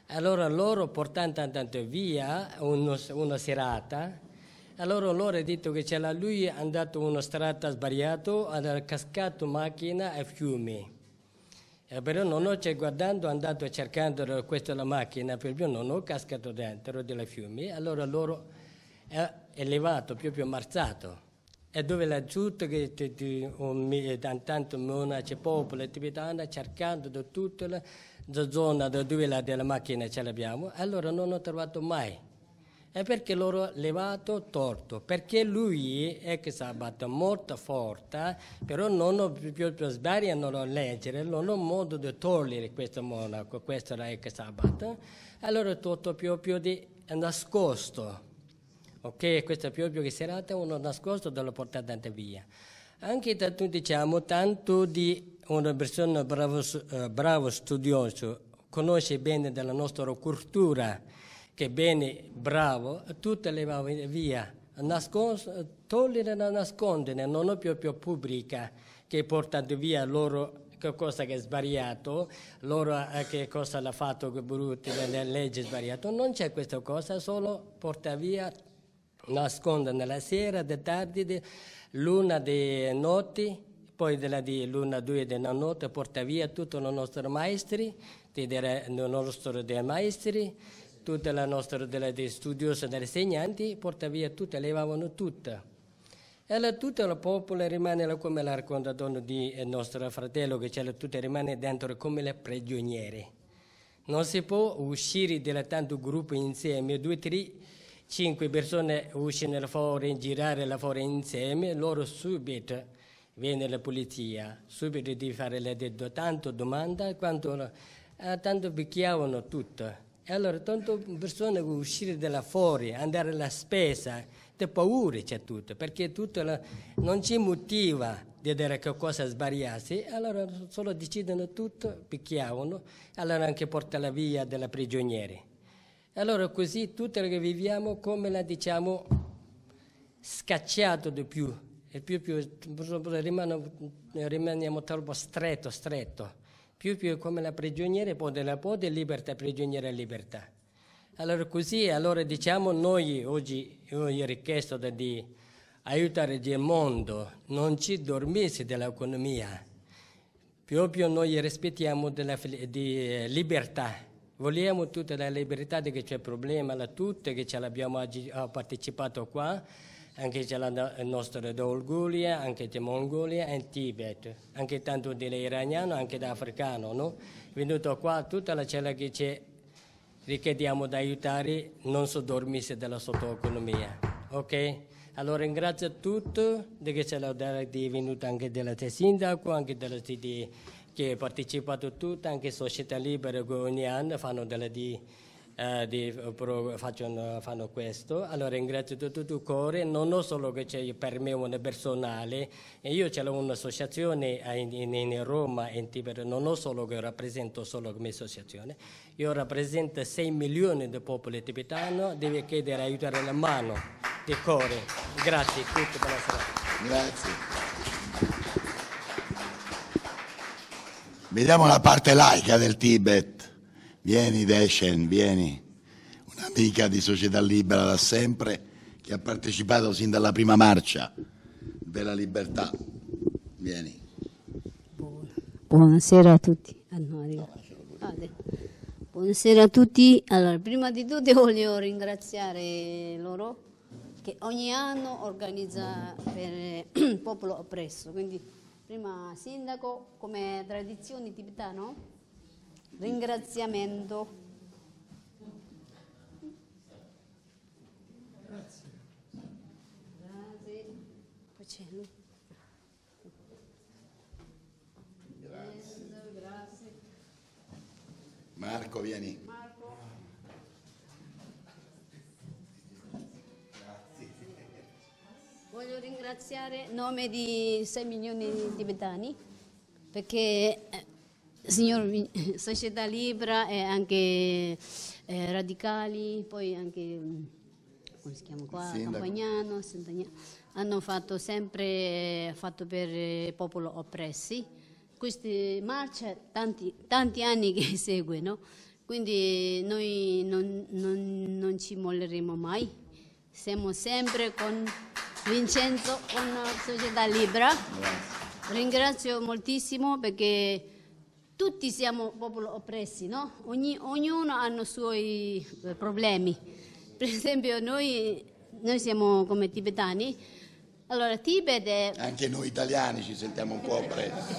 Allora loro portano tanto via uno, una serata. Allora loro hanno detto che c'era lui è andato una strada sbagliata, ha cascato macchina e fiume. E però non ho guardando, è andato cercando questa la macchina, proprio non ho cascato dentro della fiume, allora loro è elevato, più più ammazzato. E dove laggiù che tanto monaci, popolo tibetano, cercando da tutta la zona dove la della macchina ce l'abbiamo, allora non ho trovato mai. È perché loro levato torto, perché lui è che sabato molto forte, però non ho più sbagliano a leggere, non ho modo di togliere questo monaco, questo è che sabato, allora tutto più più di nascosto, ok? Questa più più che serata uno nascosto dalla portata via. Anche tanto diciamo tanto di una persona bravo, eh, bravo studioso, conosce bene della nostra cultura, che bene, bravo, tutte le va via, togliere da nascondere, non è più, più pubblica, che portano via loro che cosa che è sbagliato, loro che cosa l'ha fatto che brutto, le leggi sbagliate, non c'è questa cosa, solo porta via, nasconde nella sera, di tardi, luna di notti, poi della di luna due della notte, porta via tutti i nostri maestri, i nostri dei maestri, tutta la nostra della, dei studiosi e degli insegnanti, porta via tutte, levavano tutta. E allora tutto il popolo rimane come la raccontatore di eh, nostro fratello, che c'era tutto rimane dentro come le prigioniere. Non si può uscire da tanto gruppo insieme, due, tre, cinque persone uscire fuori, girare la fuori insieme, loro subito viene la polizia, subito di fare le, tanto domanda, quanto, eh, tanto picchiavano tutto. E allora tante persone uscire da fuori, andare alla spesa, di paura c'è tutto, perché tutto la, non ci motiva di dire che cosa sbagliarsi, allora solo decidono tutto, picchiavano, allora anche portano via della prigionieri. Allora così tutto che viviamo come la diciamo scacciato di più, e più più rimaniamo, rimaniamo troppo stretto, stretto. Più più come la prigioniera, poi della pode, libertà, prigioniera e libertà. Allora così, allora diciamo noi oggi, io ho richiesto di aiutare il mondo, non ci dormisse dell'economia, più più noi rispettiamo della di libertà, vogliamo tutta la libertà, che c'è problema, la tutta che ce l'abbiamo partecipato qua, anche c'è la nostra Dolguria, anche c'è Mongolia e Tibet, anche tanto dell'iraniano, anche dell'africano, no? Venuto qua tutta la cella che c'è, richiediamo di aiutare, non sodormirsi della sottoeconomia, ok? Allora ringrazio tutti di che c'è la venuta anche della sindaco, anche della T D che ha partecipato tutta, anche Società Libera che ogni anno fanno della di Eh, di, pro, facciano, fanno questo. Allora ringrazio tutto, tutto il cuore, non solo che c'è per me un personale, io c'è un'associazione in, in, in Roma, in Tibet, non solo che rappresento solo come associazione, io rappresento sei milioni di popolo tibetano, deve chiedere aiutare la mano di cuore. Grazie a tutti, buonasera. Grazie. Vediamo la parte laica del Tibet. Vieni Dechen, vieni, un'amica di Società Libera da sempre, che ha partecipato sin dalla prima marcia della libertà. Vieni. Buonasera a tutti. Buonasera a tutti. Allora, prima di tutto voglio ringraziare loro che ogni anno organizza per il popolo oppresso. Quindi, prima sindaco, come tradizione tibetana, ringraziamento. Grazie. Grazie. Grazie. Marco, vieni. Marco. Grazie. Voglio ringraziare in nome di sei milioni di tibetani perché signor Società Libera e anche eh, Radicali, poi anche, come si chiama qua, Campagnano, hanno fatto sempre fatto per il popolo oppressi. Queste marce tanti, tanti anni che seguono, quindi noi non, non, non ci molleremo mai, siamo sempre con Vincenzo, con Società Libera. Ringrazio moltissimo perché tutti siamo popolo oppressi, no? Ogni, ognuno ha i suoi problemi. Per esempio noi, noi siamo come tibetani, allora Tibet è... Anche noi italiani ci sentiamo un po' oppressi.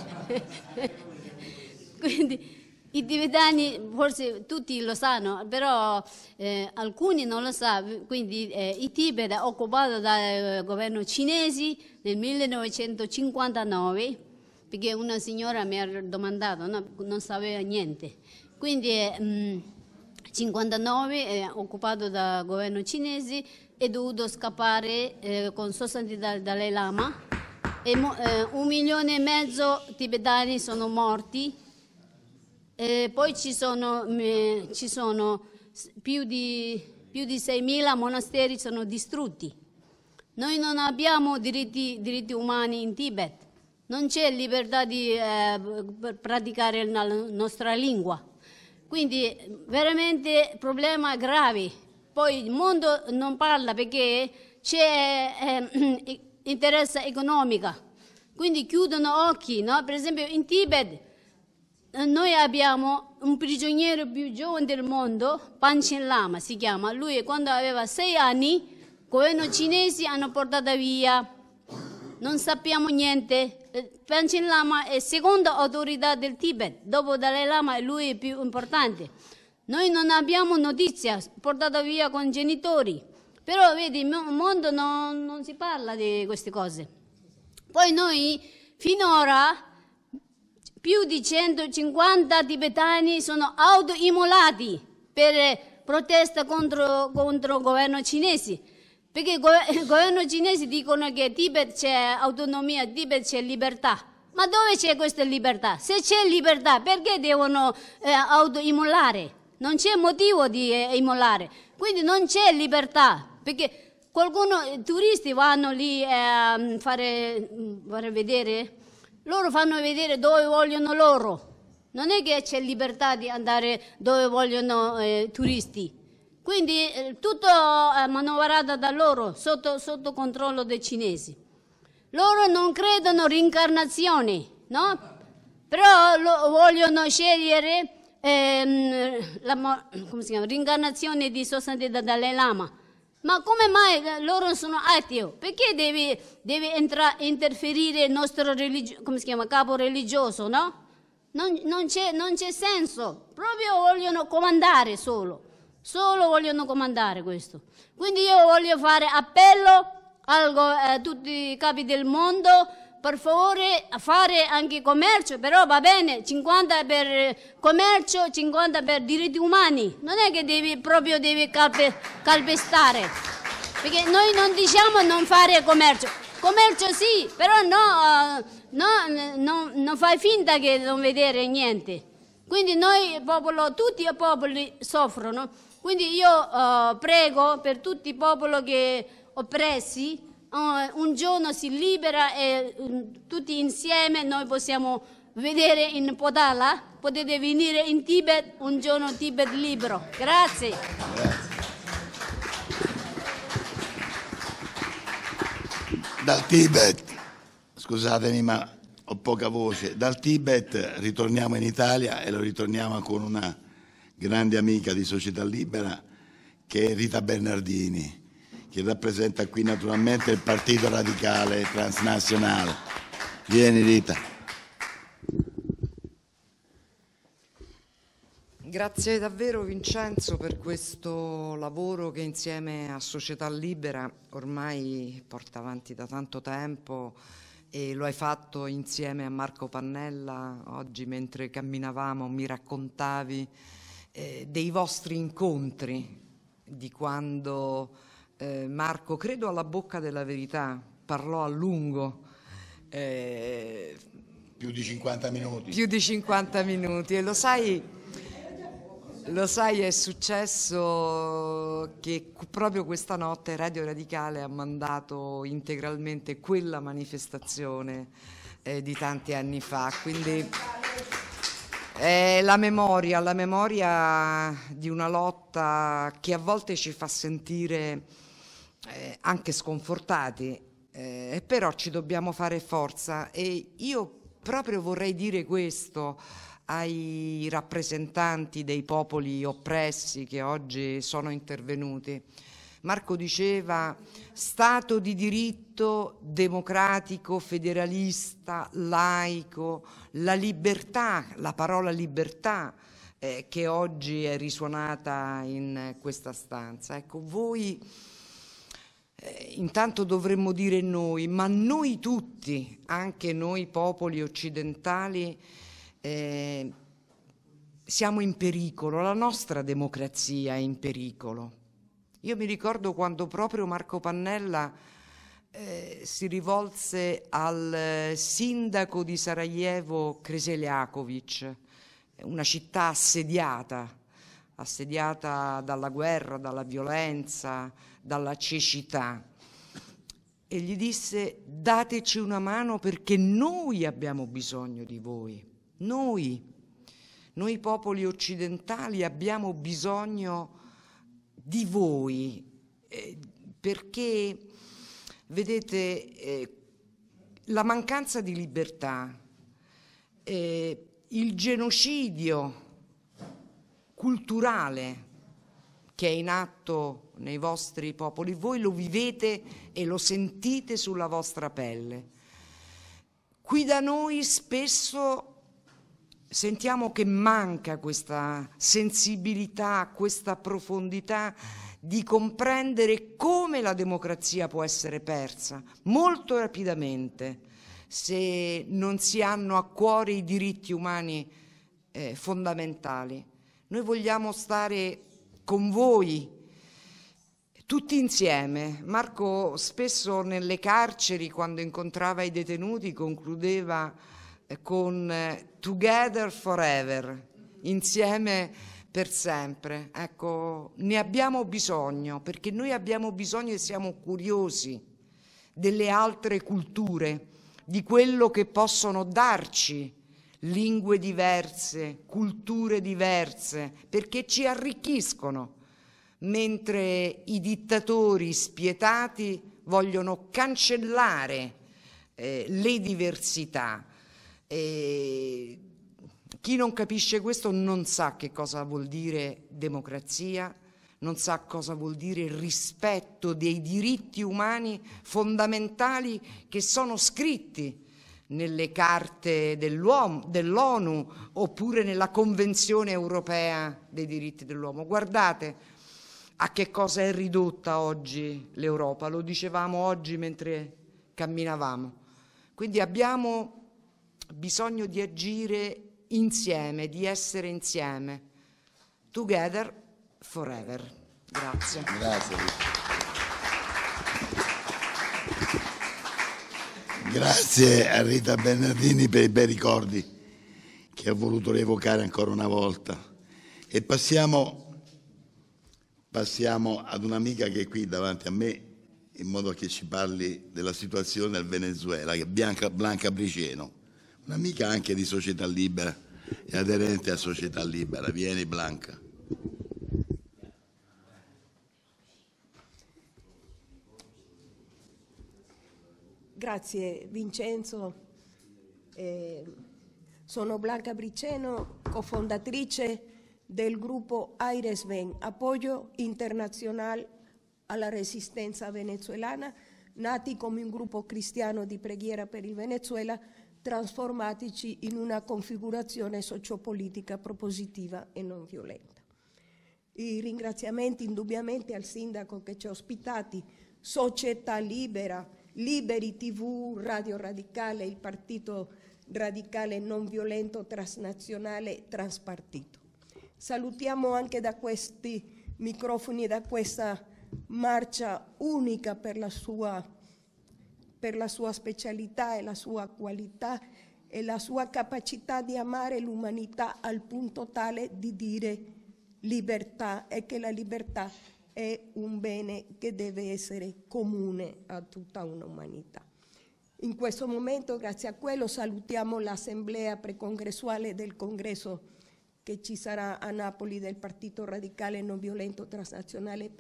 Quindi i tibetani forse tutti lo sanno, però eh, alcuni non lo sanno, quindi eh, il Tibet è occupato dal governo cinese nel millenovecentocinquantanove, perché una signora mi ha domandato, no? Non sapeva niente. Quindi nel millenovecentocinquantanove è occupato dal governo cinese, è dovuto scappare eh, con sostanza dal Dalai Lama e eh, un milione e mezzo tibetani sono morti. E poi ci sono, eh, ci sono più di, più di seimila monasteri sono distrutti. Noi non abbiamo diritti, diritti umani in Tibet. Non c'è libertà di eh, praticare la nostra lingua. Quindi veramente problema grave. Poi il mondo non parla perché c'è eh, interesse economico. Quindi chiudono occhi, no? Per esempio in Tibet noi abbiamo un prigioniero più giovane del mondo, Panchen Lama si chiama. Lui quando aveva sei anni, il governo cinese hanno portato via. Non sappiamo niente. Panchen Lama è seconda autorità del Tibet, dopo Dalai Lama lui è più importante. Noi non abbiamo notizia, portata via con genitori, però vedi, il mondo non, non si parla di queste cose. Poi noi, finora, più di centocinquanta tibetani sono autoimmolati per protesta contro, contro il governo cinese. Perché il governo cinese dicono che in Tibet c'è autonomia, in Tibet c'è libertà. Ma dove c'è questa libertà? Se c'è libertà, perché devono eh, autoimmolare? Non c'è motivo di eh, immolare. Quindi non c'è libertà. Perché qualcuno, i turisti vanno lì a eh, fare, fare vedere, loro fanno vedere dove vogliono loro. Non è che c'è libertà di andare dove vogliono i eh, turisti. Quindi eh, tutto è eh, manovrato da loro, sotto, sotto controllo dei cinesi. Loro non credono reincarnazione, no? Però lo, vogliono scegliere ehm, la, come si chiama, reincarnazione di sostanza da Dalai Lama. Ma come mai loro sono ateo? Perché deve, deve entra, interferire il nostro religio, come si chiama, capo religioso, no? Non, non c'è, non c'è senso, proprio vogliono comandare solo, solo vogliono comandare questo. Quindi io voglio fare appello a eh, tutti i capi del mondo, per favore fare anche commercio, però va bene, cinquanta per commercio, cinquanta per diritti umani, non è che devi, proprio devi calpe, calpestare, perché noi non diciamo non fare commercio, commercio sì, però no, no, no, non fai finta che non vedere niente, quindi noi popolo, tutti i popoli soffrono, quindi io uh, prego per tutti i popoli che oppressi, Uh, un giorno si libera e uh, tutti insieme noi possiamo vedere in Potala, potete venire in Tibet, un giorno Tibet libero. Grazie. Dal Tibet, scusatemi ma ho poca voce, dal Tibet ritorniamo in Italia e lo ritorniamo con una grande amica di Società Libera che è Rita Bernardini, che rappresenta qui naturalmente il Partito Radicale Transnazionale. Vieni Rita. Grazie davvero Vincenzo per questo lavoro che insieme a Società Libera ormai porta avanti da tanto tempo e lo hai fatto insieme a Marco Pannella. Oggi mentre camminavamo mi raccontavi eh, dei vostri incontri, di quando Marco, credo alla Bocca della Verità, parlò a lungo, eh, più di cinquanta minuti. Più di cinquanta minuti e lo sai, lo sai è successo che proprio questa notte Radio Radicale ha mandato integralmente quella manifestazione eh, di tanti anni fa, quindi è la memoria, la memoria di una lotta che a volte ci fa sentire Eh, anche sconfortati, eh, però ci dobbiamo fare forza e io proprio vorrei dire questo ai rappresentanti dei popoli oppressi che oggi sono intervenuti. Marco diceva Stato di diritto democratico, federalista, laico, la libertà, la parola libertà eh, che oggi è risuonata in questa stanza. Ecco, voi Eh, intanto dovremmo dire noi, ma noi tutti, anche noi popoli occidentali, eh, siamo in pericolo, la nostra democrazia è in pericolo. Io mi ricordo quando proprio Marco Pannella eh, si rivolse al sindaco di Sarajevo Kreselyakovic, una città assediata, assediata dalla guerra, dalla violenza, dalla cecità, e gli disse dateci una mano perché noi abbiamo bisogno di voi, noi, noi popoli occidentali abbiamo bisogno di voi, eh, perché vedete eh, la mancanza di libertà, eh, il genocidio culturale che è in atto nei vostri popoli, voi lo vivete e lo sentite sulla vostra pelle. Qui da noi spesso sentiamo che manca questa sensibilità, questa profondità di comprendere come la democrazia può essere persa molto rapidamente se non si hanno a cuore i diritti umani eh, fondamentali. Noi vogliamo stare con voi, tutti insieme. Marco spesso nelle carceri, quando incontrava i detenuti, concludeva con Together Forever, insieme per sempre. Ecco, ne abbiamo bisogno, perché noi abbiamo bisogno e siamo curiosi delle altre culture, di quello che possono darci lingue diverse, culture diverse, perché ci arricchiscono, mentre i dittatori spietati vogliono cancellare eh, le diversità. E chi non capisce questo non sa che cosa vuol dire democrazia, non sa cosa vuol dire il rispetto dei diritti umani fondamentali che sono scritti nelle carte dell'ONU oppure nella Convenzione europea dei diritti dell'uomo. Guardate a che cosa è ridotta oggi l'Europa, lo dicevamo oggi mentre camminavamo. Quindi abbiamo bisogno di agire insieme, di essere insieme. Together forever. Grazie. Grazie. Grazie a Rita Bernardini per i bei ricordi che ha voluto rievocare ancora una volta. E passiamo, passiamo ad un'amica che è qui davanti a me in modo che ci parli della situazione del Venezuela, che è Bianca, Blanca Briceño, un'amica anche di Società Libera e aderente a Società Libera. Vieni Blanca. Grazie Vincenzo, eh, sono Blanca Briceño, cofondatrice del gruppo AIRESVEN, Apoyo Internazionale alla Resistenza Venezuelana, nati come un gruppo cristiano di preghiera per il Venezuela, trasformatici in una configurazione sociopolitica propositiva e non violenta. I ringraziamenti indubbiamente al sindaco che ci ha ospitati, Società Libera, Liberi tivù, Radio Radicale, il partito radicale non violento transnazionale transpartito. Salutiamo anche da questi microfoni, da questa marcia unica per la sua, per la sua specialità e la sua qualità e la sua capacità di amare l'umanità al punto tale di dire libertà, e che la libertà è un bene che deve essere comune a tutta un'umanità. In questo momento, grazie a quello, salutiamo l'assemblea precongressuale del congresso che ci sarà a Napoli del Partito Radicale Non Violento Transnazionale,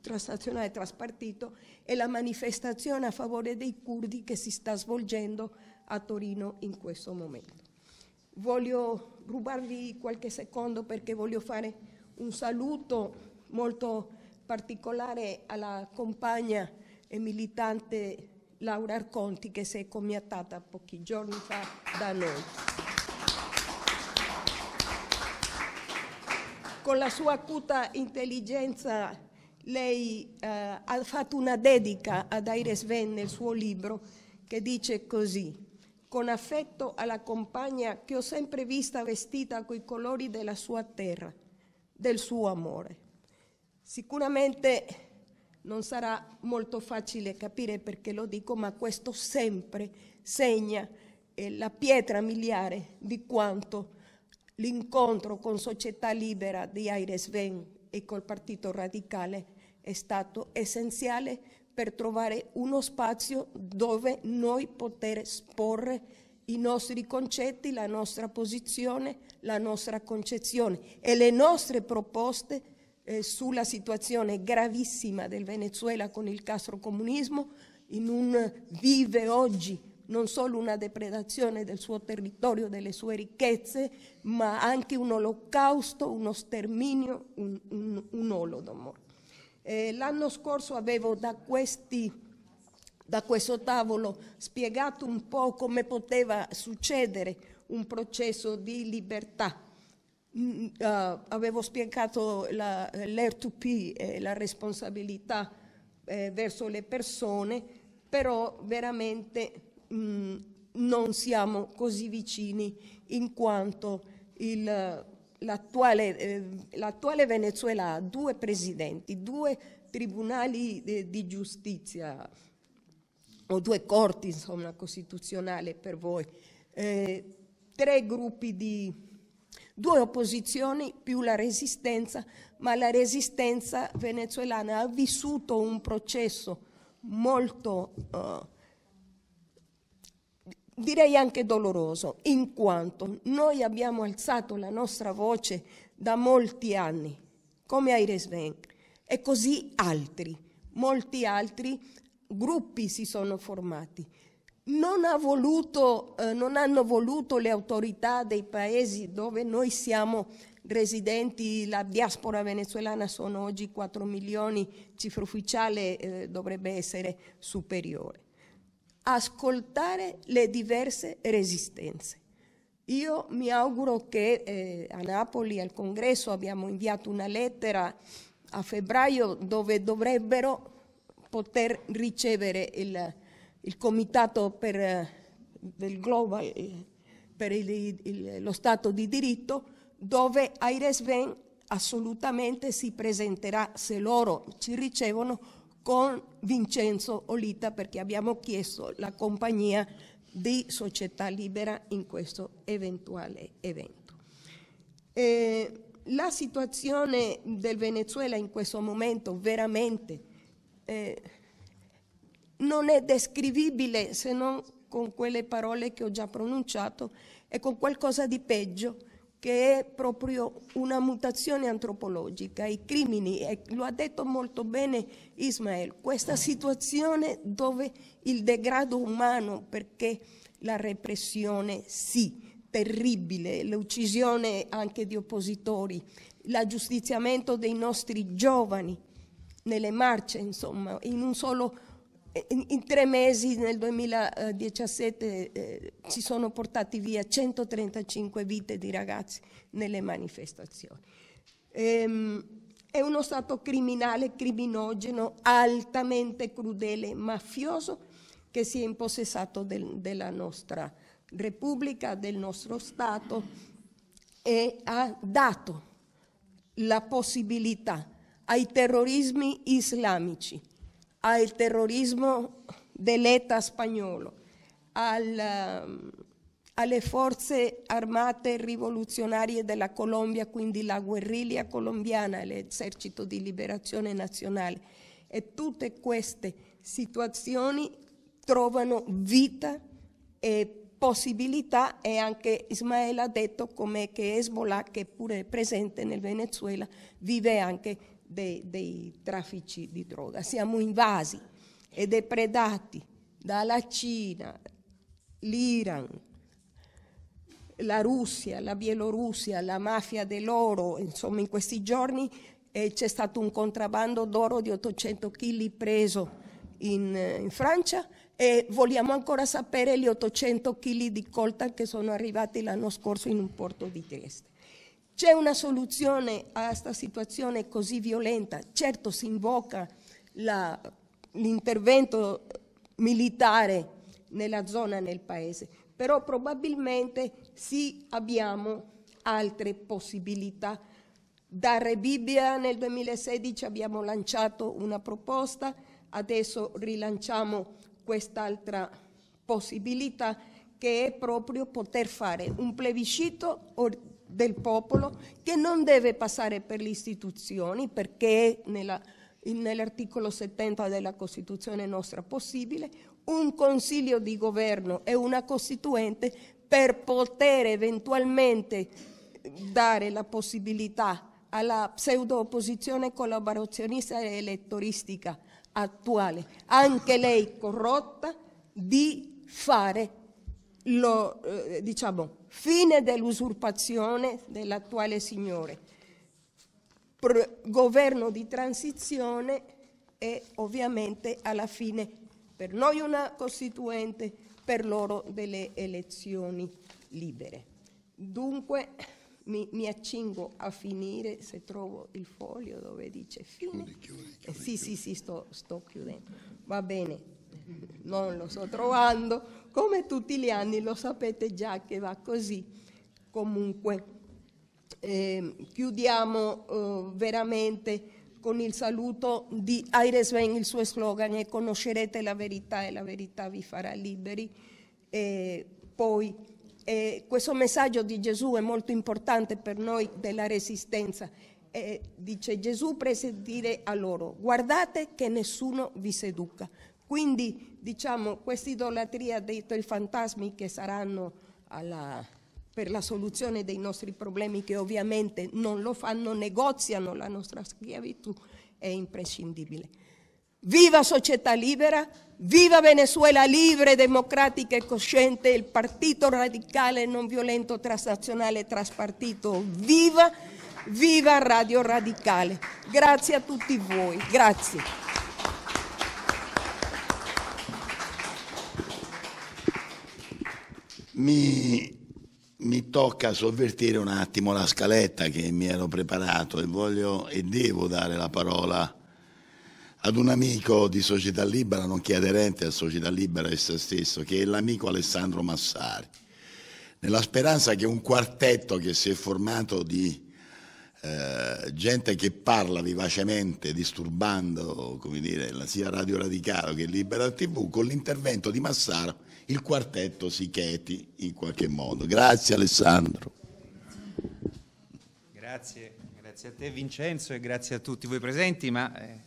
transnazionale Traspartito, e la manifestazione a favore dei curdi che si sta svolgendo a Torino in questo momento. Voglio rubarvi qualche secondo perché voglio fare un saluto molto particolare alla compagna e militante Laura Arconti, che si è commiatata pochi giorni fa da noi. Con la sua acuta intelligenza lei eh, ha fatto una dedica ad AIRESVEN nel suo libro, che dice così: con affetto alla compagna che ho sempre vista vestita coi colori della sua terra, del suo amore. Sicuramente non sarà molto facile capire perché lo dico, ma questo sempre segna eh, la pietra miliare di quanto l'incontro con Società Libera di AIRESVEN e col Partito Radicale è stato essenziale per trovare uno spazio dove noi poter esporre i nostri concetti, la nostra posizione, la nostra concezione e le nostre proposte sulla situazione gravissima del Venezuela con il castrocomunismo, in un vive oggi non solo una depredazione del suo territorio, delle sue ricchezze, ma anche un olocausto, uno sterminio, un, un, un holodomor. Eh, l'anno scorso avevo da, questi, da questo tavolo spiegato un po' come poteva succedere un processo di libertà. Uh, avevo spiegato l'R due P, eh, la responsabilità eh, verso le persone, però veramente mh, non siamo così vicini, in quanto l'attuale eh, Venezuela ha due presidenti, due tribunali de, di giustizia, o due corti insomma costituzionali per voi, eh, tre gruppi di due opposizioni più la resistenza, ma la resistenza venezuelana ha vissuto un processo molto, eh, direi anche doloroso, in quanto noi abbiamo alzato la nostra voce da molti anni, come AIRESVEN, e così altri, molti altri gruppi si sono formati. Non, ha voluto, eh, non hanno voluto le autorità dei paesi dove noi siamo residenti, la diaspora venezuelana sono oggi quattro milioni, cifra ufficiale eh, dovrebbe essere superiore. Ascoltare le diverse resistenze. Io mi auguro che eh, a Napoli, al congresso, abbiamo inviato una lettera a febbraio dove dovrebbero poter ricevere il, il comitato per, del global, per il, il, lo Stato di diritto, dove AIRESVEN assolutamente si presenterà, se loro ci ricevono, con Vincenzo Olita, perché abbiamo chiesto la compagnia di Società Libera in questo eventuale evento. Eh, la situazione del Venezuela in questo momento veramente eh, non è descrivibile se non con quelle parole che ho già pronunciato e con qualcosa di peggio, che è proprio una mutazione antropologica, i crimini, e lo ha detto molto bene Ismael, questa situazione dove il degrado umano, perché la repressione sì, terribile, l'uccisione anche di oppositori, l'aggiustiziamento dei nostri giovani nelle marce, insomma, in un solo... In, in tre mesi, nel duemiladiciassette, eh, si sono portati via centotrentacinque vite di ragazzi nelle manifestazioni. Ehm, è uno Stato criminale, criminogeno, altamente crudele, mafioso, che si è impossessato del, della nostra Repubblica, del nostro Stato, e ha dato la possibilità ai terrorismi islamici, al terrorismo dell'E T A spagnolo, al, alle forze armate rivoluzionarie della Colombia, quindi la guerriglia colombiana, l'esercito di liberazione nazionale, e tutte queste situazioni trovano vita e possibilità. E anche Ismael ha detto com'è che Hezbollah, che pure è presente nel Venezuela, vive anche Dei, dei traffici di droga. Siamo invasi e depredati dalla Cina, l'Iran, la Russia, la Bielorussia, la mafia dell'oro. Insomma, in questi giorni eh, c'è stato un contrabbando d'oro di ottocento chilogrammi preso in, in Francia, e vogliamo ancora sapere gli ottocento chilogrammi di coltan che sono arrivati l'anno scorso in un porto di Trieste. C'è una soluzione a questa situazione così violenta? Certo, si invoca l'intervento militare nella zona, nel paese, però probabilmente sì, abbiamo altre possibilità. Da Rebia nel duemilasedici abbiamo lanciato una proposta, adesso rilanciamo quest'altra possibilità, che è proprio poter fare un plebiscito ordinario del popolo, che non deve passare per le istituzioni, perché nell'articolo settanta della Costituzione nostra è possibile, un consiglio di governo e una costituente, per poter eventualmente dare la possibilità alla pseudo opposizione collaborazionista e elettoristica attuale, anche lei corrotta, di fare lo, eh, diciamo, fine dell'usurpazione dell'attuale signore, Pro- governo di transizione, e ovviamente alla fine per noi una costituente, per loro delle elezioni libere. Dunque mi, mi accingo a finire, se trovo il foglio dove dice fine. Chiudi, chiudi, chiudi, eh, sì, chiudi. sì, sì, sto, sto chiudendo. Va bene. Non lo sto trovando, come tutti gli anni, lo sapete già che va così. Comunque eh, chiudiamo eh, veramente con il saluto di AIRESVEN. Il suo slogan è "conoscerete la verità e la verità vi farà liberi". Eh, poi eh, questo messaggio di Gesù è molto importante per noi della resistenza. Eh, dice Gesù, prese dire a loro: guardate che nessuno vi seduca. Quindi, diciamo, questa idolatria dei fantasmi che saranno alla, per la soluzione dei nostri problemi, che ovviamente non lo fanno, negoziano la nostra schiavitù, è imprescindibile. Viva Società Libera, viva Venezuela libera, democratica e cosciente, il partito radicale non violento transnazionale traspartito, viva! Viva Radio Radicale. Grazie a tutti voi. Grazie. Mi, mi tocca sovvertire un attimo la scaletta che mi ero preparato e voglio e devo dare la parola ad un amico di Società Libera, nonché aderente a Società Libera essa stesso, che è l'amico Alessandro Massari, nella speranza che un quartetto che si è formato di eh, gente che parla vivacemente, disturbando, come dire, sia Radio Radicale che Libera tivù, con l'intervento di Massaro il quartetto si cheti in qualche modo. Grazie Alessandro. Grazie, grazie a te Vincenzo e grazie a tutti voi presenti, ma eh,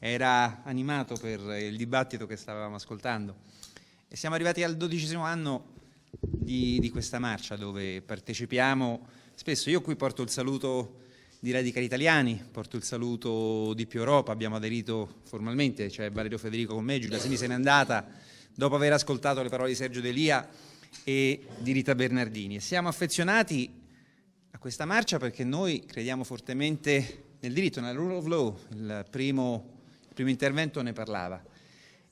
era animato per il dibattito che stavamo ascoltando. E siamo arrivati al dodicesimo anno di, di questa marcia dove partecipiamo spesso. Io qui porto il saluto di Radicali Italiani, porto il saluto di Più Europa, abbiamo aderito formalmente, cioè Valerio Federico con me, Giulia Semi se n'è andata, dopo aver ascoltato le parole di Sergio Delia e di Rita Bernardini. E siamo affezionati a questa marcia perché noi crediamo fortemente nel diritto, nella rule of law, il primo, il primo intervento ne parlava.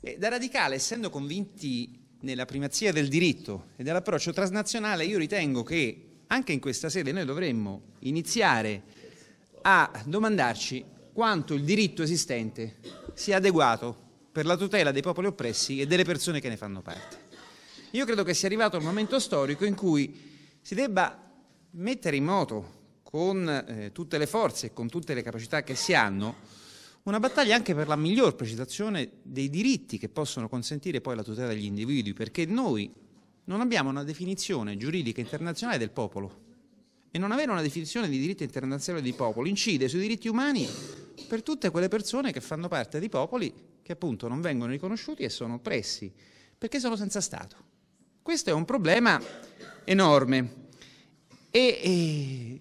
E da radicale, essendo convinti nella primazia del diritto e dell'approccio transnazionale, io ritengo che anche in questa sede noi dovremmo iniziare a domandarci quanto il diritto esistente sia adeguato per la tutela dei popoli oppressi e delle persone che ne fanno parte. Io credo che sia arrivato il momento storico in cui si debba mettere in moto con eh, tutte le forze e con tutte le capacità che si hanno una battaglia anche per la miglior precisazione dei diritti che possono consentire poi la tutela degli individui, perché noi non abbiamo una definizione giuridica internazionale del popolo e non avere una definizione di diritto internazionale di popolo incide sui diritti umani per tutte quelle persone che fanno parte di popoli che appunto non vengono riconosciuti e sono oppressi, perché sono senza Stato. Questo è un problema enorme. E, e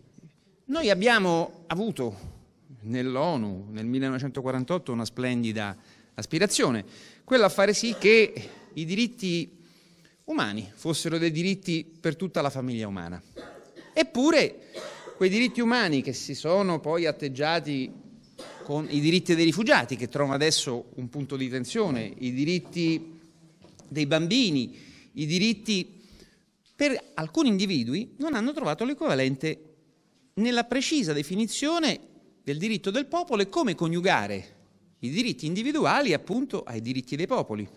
noi abbiamo avuto nell'ONU nel millenovecentoquarantotto una splendida aspirazione, quella a fare sì che i diritti umani fossero dei diritti per tutta la famiglia umana. Eppure quei diritti umani che si sono poi atteggiati con i diritti dei rifugiati, che trovano adesso un punto di tensione, i diritti dei bambini, i diritti per alcuni individui non hanno trovato l'equivalente nella precisa definizione del diritto del popolo e come coniugare i diritti individuali appunto ai diritti dei popoli,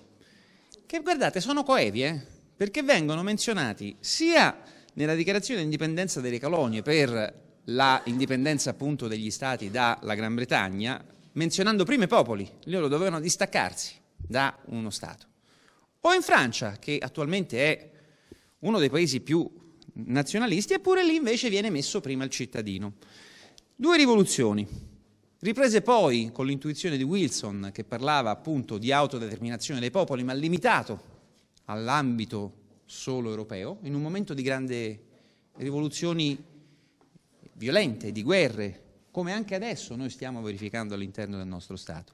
che guardate sono coevi, eh? Perché vengono menzionati sia nella dichiarazione di indipendenza delle colonie per la indipendenza appunto degli stati dalla Gran Bretagna, menzionando prima i popoli, loro dovevano distaccarsi da uno stato. O in Francia, che attualmente è uno dei paesi più nazionalisti, eppure lì invece viene messo prima il cittadino. Due rivoluzioni, riprese poi con l'intuizione di Wilson, che parlava appunto di autodeterminazione dei popoli, ma limitato all'ambito solo europeo, in un momento di grande rivoluzioni violente, di guerre, come anche adesso noi stiamo verificando all'interno del nostro Stato.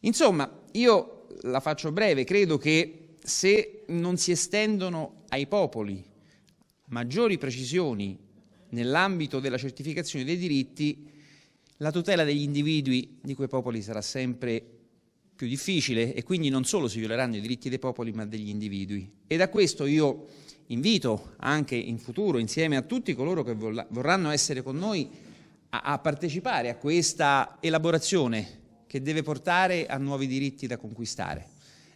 Insomma, io la faccio breve, credo che se non si estendono ai popoli maggiori precisioni nell'ambito della certificazione dei diritti, la tutela degli individui di quei popoli sarà sempre più difficile e quindi non solo si violeranno i diritti dei popoli ma degli individui. E da questo io invito anche in futuro, insieme a tutti coloro che vorranno essere con noi, a, a partecipare a questa elaborazione che deve portare a nuovi diritti da conquistare.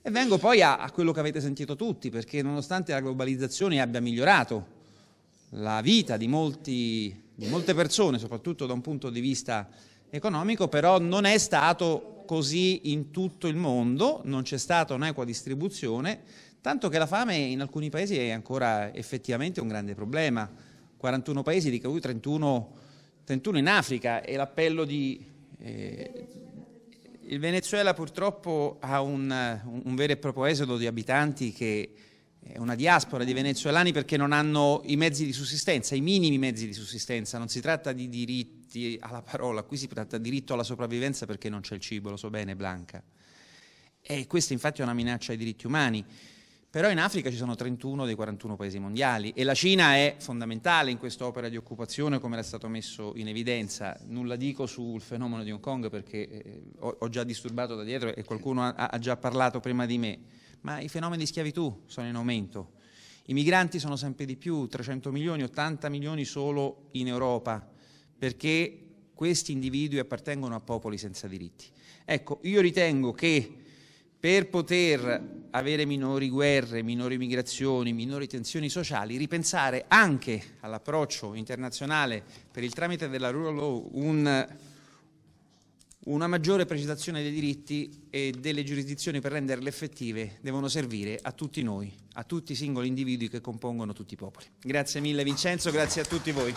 E vengo poi a, a quello che avete sentito tutti, perché nonostante la globalizzazione abbia migliorato la vita di, molti, di molte persone, soprattutto da un punto di vista economico, però non è stato così in tutto il mondo, non c'è stata un'equa distribuzione, tanto che la fame in alcuni paesi è ancora effettivamente un grande problema. quarantuno paesi, di cui trentuno in Africa, e l'appello di... Eh, il Venezuela purtroppo ha un, un vero e proprio esodo di abitanti, che è una diaspora di venezuelani perché non hanno i mezzi di sussistenza, i minimi mezzi di sussistenza. Non si tratta di diritti alla parola, qui si tratta di diritto alla sopravvivenza perché non c'è il cibo, lo so bene Blanca. E questa infatti è una minaccia ai diritti umani. Però in Africa ci sono trentuno dei quarantuno paesi mondiali e la Cina è fondamentale in quest'opera di occupazione, come era stato messo in evidenza. Nulla dico sul fenomeno di Hong Kong perché eh, ho, ho già disturbato da dietro e qualcuno ha, ha già parlato prima di me, ma i fenomeni di schiavitù sono in aumento. I migranti sono sempre di più, trecento milioni, ottanta milioni solo in Europa, perché questi individui appartengono a popoli senza diritti. Ecco, io ritengo che per poter avere minori guerre, minori migrazioni, minori tensioni sociali, ripensare anche all'approccio internazionale per il tramite della Rule of Law un, una maggiore precisazione dei diritti e delle giurisdizioni per renderle effettive devono servire a tutti noi, a tutti i singoli individui che compongono tutti i popoli. Grazie mille Vincenzo, grazie a tutti voi.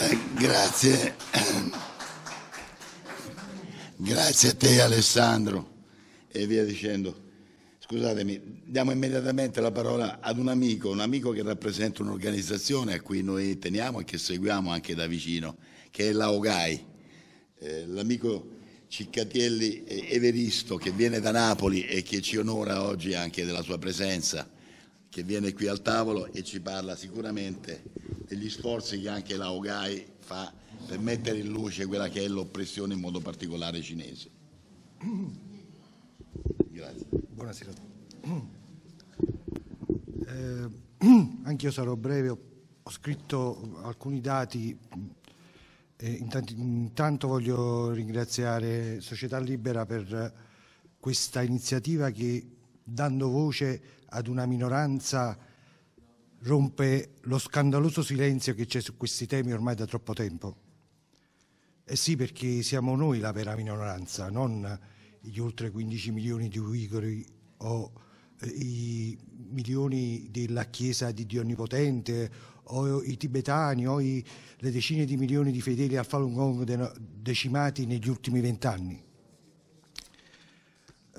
Eh, grazie. Grazie a te Alessandro e via dicendo. Scusatemi, diamo immediatamente la parola ad un amico, un amico che rappresenta un'organizzazione a cui noi teniamo e che seguiamo anche da vicino, che è la O G A I, eh, l'amico Ciccatielli Everisto che viene da Napoli e che ci onora oggi anche della sua presenza, che viene qui al tavolo e ci parla sicuramente degli sforzi che anche la O G A I fa per mettere in luce quella che è l'oppressione in modo particolare cinese. Grazie. Buonasera. Eh, anch'io sarò breve, ho scritto alcuni dati, eh, intanto, intanto voglio ringraziare Società Libera per questa iniziativa che, dando voce ad una minoranza, rompe lo scandaloso silenzio che c'è su questi temi ormai da troppo tempo. Eh sì, perché siamo noi la vera minoranza, non gli oltre quindici milioni di uiguri o i milioni della Chiesa di Dio Onnipotente o i tibetani o i, le decine di milioni di fedeli al Falun Gong decimati negli ultimi vent'anni.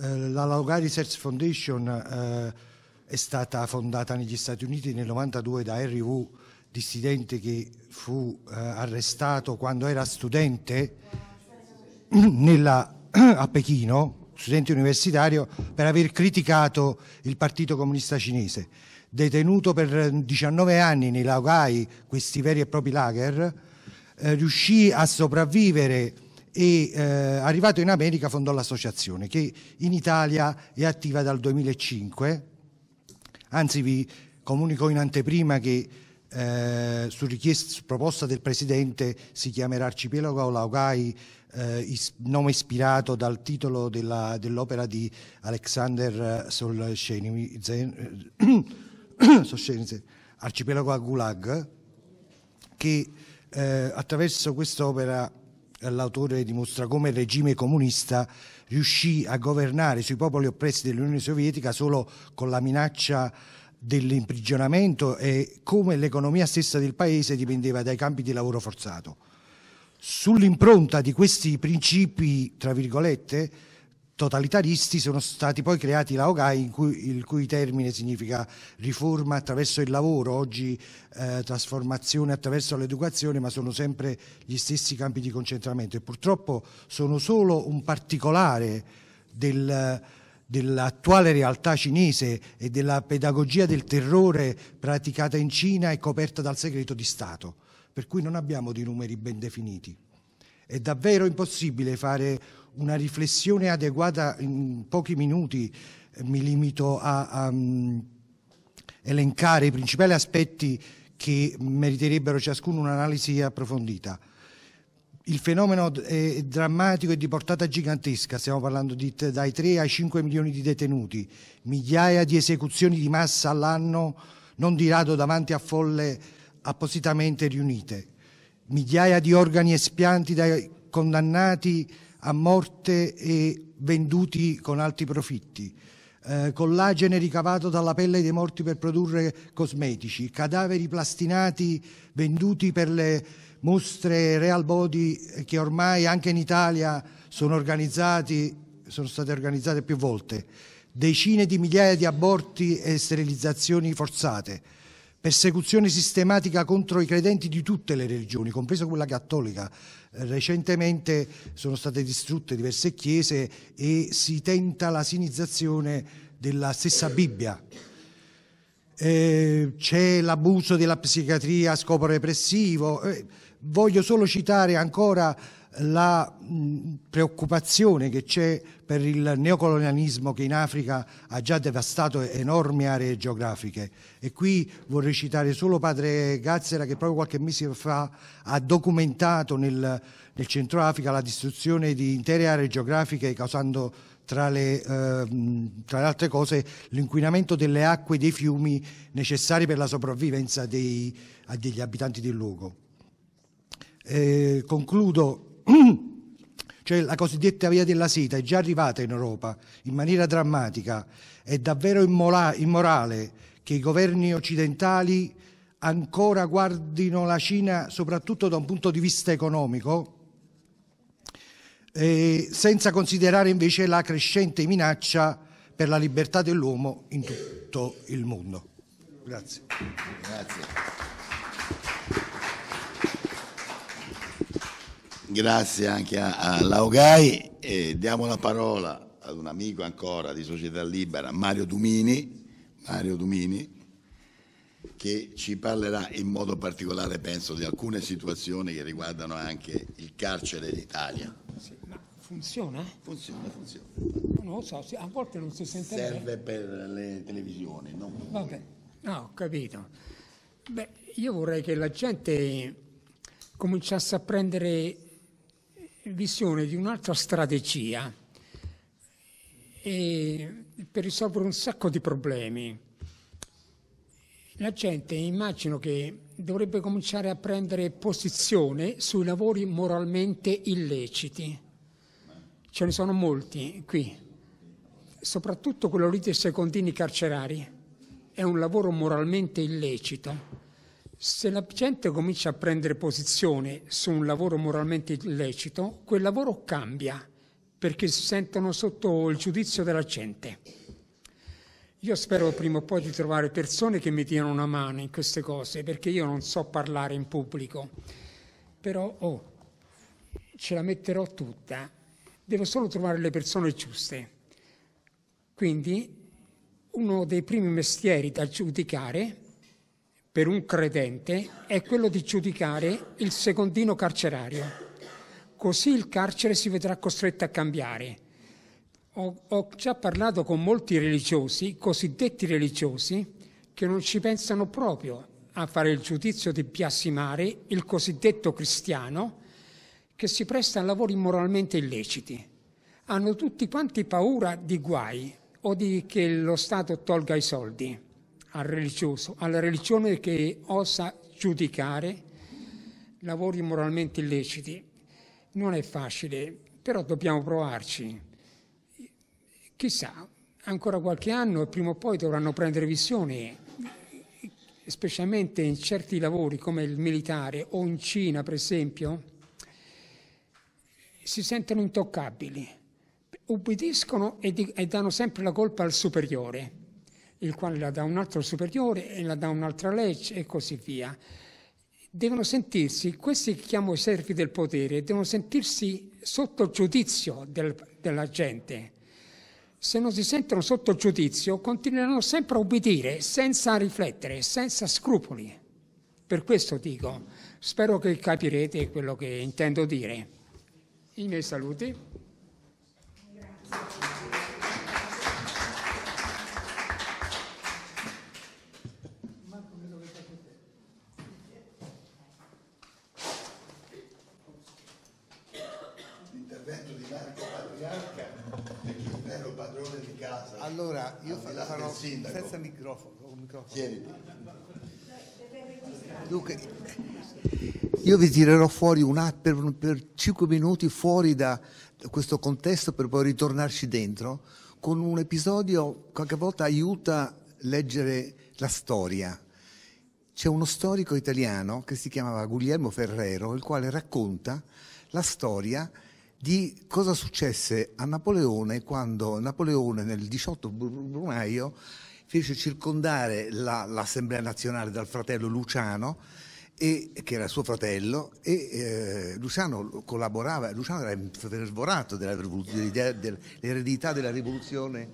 Eh, la Laogai Research Foundation eh, è stata fondata negli Stati Uniti nel novantadue da Henry Wu, dissidente che fu eh, arrestato quando era studente nella, a Pechino, studente universitario, per aver criticato il Partito Comunista Cinese. Detenuto per diciannove anni nei Laogai, questi veri e propri lager, eh, riuscì a sopravvivere e eh, arrivato in America fondò l'associazione che in Italia è attiva dal duemilacinque. Anzi, vi comunico in anteprima che eh, su, richiesta, su proposta del Presidente si chiamerà Arcipelago Laogai, eh, is, nome ispirato dal titolo dell'opera dell di Alexander Solzhenitsyn, Arcipelago a Gulag, che eh, attraverso quest'opera l'autore dimostra come il regime comunista riuscì a governare sui popoli oppressi dell'Unione Sovietica solo con la minaccia dell'imprigionamento e come l'economia stessa del paese dipendeva dai campi di lavoro forzato. Sull'impronta di questi principi, tra virgolette, totalitaristi sono stati poi creati Laogai, in cui, il cui termine significa riforma attraverso il lavoro, oggi eh, trasformazione attraverso l'educazione, ma sono sempre gli stessi campi di concentramento e purtroppo sono solo un particolare del, dell'attuale realtà cinese e della pedagogia del terrore praticata in Cina e coperta dal segreto di Stato, per cui non abbiamo dei numeri ben definiti. È davvero impossibile fare una riflessione adeguata in pochi minuti. Mi limito a, a elencare i principali aspetti che meriterebbero ciascuno un'analisi approfondita. Il fenomeno è drammatico e di portata gigantesca, stiamo parlando di dai tre ai cinque milioni di detenuti, migliaia di esecuzioni di massa all'anno non di rado davanti a folle appositamente riunite. Migliaia di organi espianti dai condannati a morte e venduti con alti profitti, eh, collagene ricavato dalla pelle dei morti per produrre cosmetici, cadaveri plastinati venduti per le mostre real body che ormai anche in Italia sono organizzati, sono state organizzate più volte, decine di migliaia di aborti e sterilizzazioni forzate, persecuzione sistematica contro i credenti di tutte le religioni, compresa quella cattolica. Recentemente sono state distrutte diverse chiese e si tenta la sinizzazione della stessa Bibbia. Eh, c'è l'abuso della psichiatria a scopo repressivo. Eh, voglio solo citare ancora la mh, preoccupazione che c'è per il neocolonialismo, che in Africa ha già devastato enormi aree geografiche, e qui vorrei citare solo padre Gazzera, che proprio qualche mese fa ha documentato nel, nel Centro Africa la distruzione di intere aree geografiche, causando tra le, eh, tra le altre cose l'inquinamento delle acque dei fiumi necessari per la sopravvivenza dei, degli abitanti del luogo. Eh, concludo. Cioè, la cosiddetta via della seta è già arrivata in Europa in maniera drammatica. È davvero immorale che i governi occidentali ancora guardino la Cina soprattutto da un punto di vista economico, eh, senza considerare invece la crescente minaccia per la libertà dell'uomo in tutto il mondo. Grazie. Grazie. Grazie anche alla O G A I e diamo la parola ad un amico ancora di Società Libera, Mario Dumini, Mario Dumini, che ci parlerà in modo particolare, penso, di alcune situazioni che riguardano anche il carcere d'Italia. Sì, ma funziona? Funziona, funziona. Non lo so, a volte non si sente bene. Serve per le televisioni, no? Vabbè, no, ho capito. Beh, io vorrei che la gente cominciasse a prendere visione di un'altra strategia e per risolvere un sacco di problemi. La gente, immagino che dovrebbe cominciare a prendere posizione sui lavori moralmente illeciti. Ce ne sono molti qui, soprattutto quello lì dei secondini carcerari. È un lavoro moralmente illecito. Se la gente comincia a prendere posizione su un lavoro moralmente illecito, quel lavoro cambia, perché si sentono sotto il giudizio della gente. Io spero prima o poi di trovare persone che mi diano una mano in queste cose, perché io non so parlare in pubblico, però oh, ce la metterò tutta. Devo solo trovare le persone giuste. Quindi uno dei primi mestieri da giudicare per un credente è quello di giudicare il secondino carcerario, così il carcere si vedrà costretto a cambiare. Ho, ho già parlato con molti religiosi, cosiddetti religiosi, che non ci pensano proprio a fare il giudizio di biasimare il cosiddetto cristiano che si presta a lavori moralmente illeciti. Hanno tutti quanti paura di guai o di che lo Stato tolga i soldi al religioso, alla religione che osa giudicare lavori moralmente illeciti. Non è facile, però dobbiamo provarci. Chissà, ancora qualche anno e prima o poi dovranno prendere visione, specialmente in certi lavori come il militare o in Cina, per esempio, si sentono intoccabili, ubbidiscono e, di, e danno sempre la colpa al superiore, il quale la dà un altro superiore e la dà un'altra legge e così via. Devono sentirsi, questi che chiamo i servi del potere, devono sentirsi sotto giudizio del, della gente. Se non si sentono sotto giudizio, continueranno sempre a obbedire, senza riflettere, senza scrupoli. Per questo dico, spero che capirete quello che intendo dire. I miei saluti. Grazie. Allora, io allora, farò senza microfono, con microfono. Dunque, io vi tirerò fuori un, per, per cinque minuti fuori da questo contesto per poi ritornarci dentro, con un episodio qualche volta aiuta a leggere la storia. C'è uno storico italiano che si chiamava Guglielmo Ferrero, il quale racconta la storia di cosa successe a Napoleone quando Napoleone nel diciotto Brumaio fece circondare l'Assemblea Nazionale dal fratello Luciano, e, che era suo fratello, e eh, Luciano collaborava, Luciano era sborato dell'eredità della rivoluzione,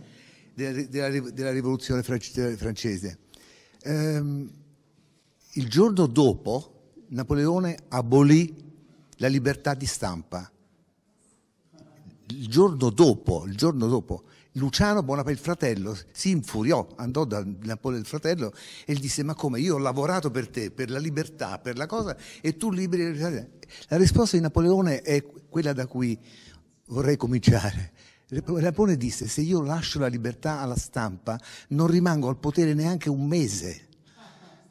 della, della, della rivoluzione francese. Ehm, il giorno dopo Napoleone abolì la libertà di stampa. Il giorno dopo, il giorno dopo, Luciano Bonaparte, il fratello, si infuriò, andò da Napoleone il fratello e gli disse: ma come, io ho lavorato per te, per la libertà, per la cosa, e tu liberi la libertà. La risposta di Napoleone è quella da cui vorrei cominciare. Napoleone disse: se io lascio la libertà alla stampa non rimango al potere neanche un mese.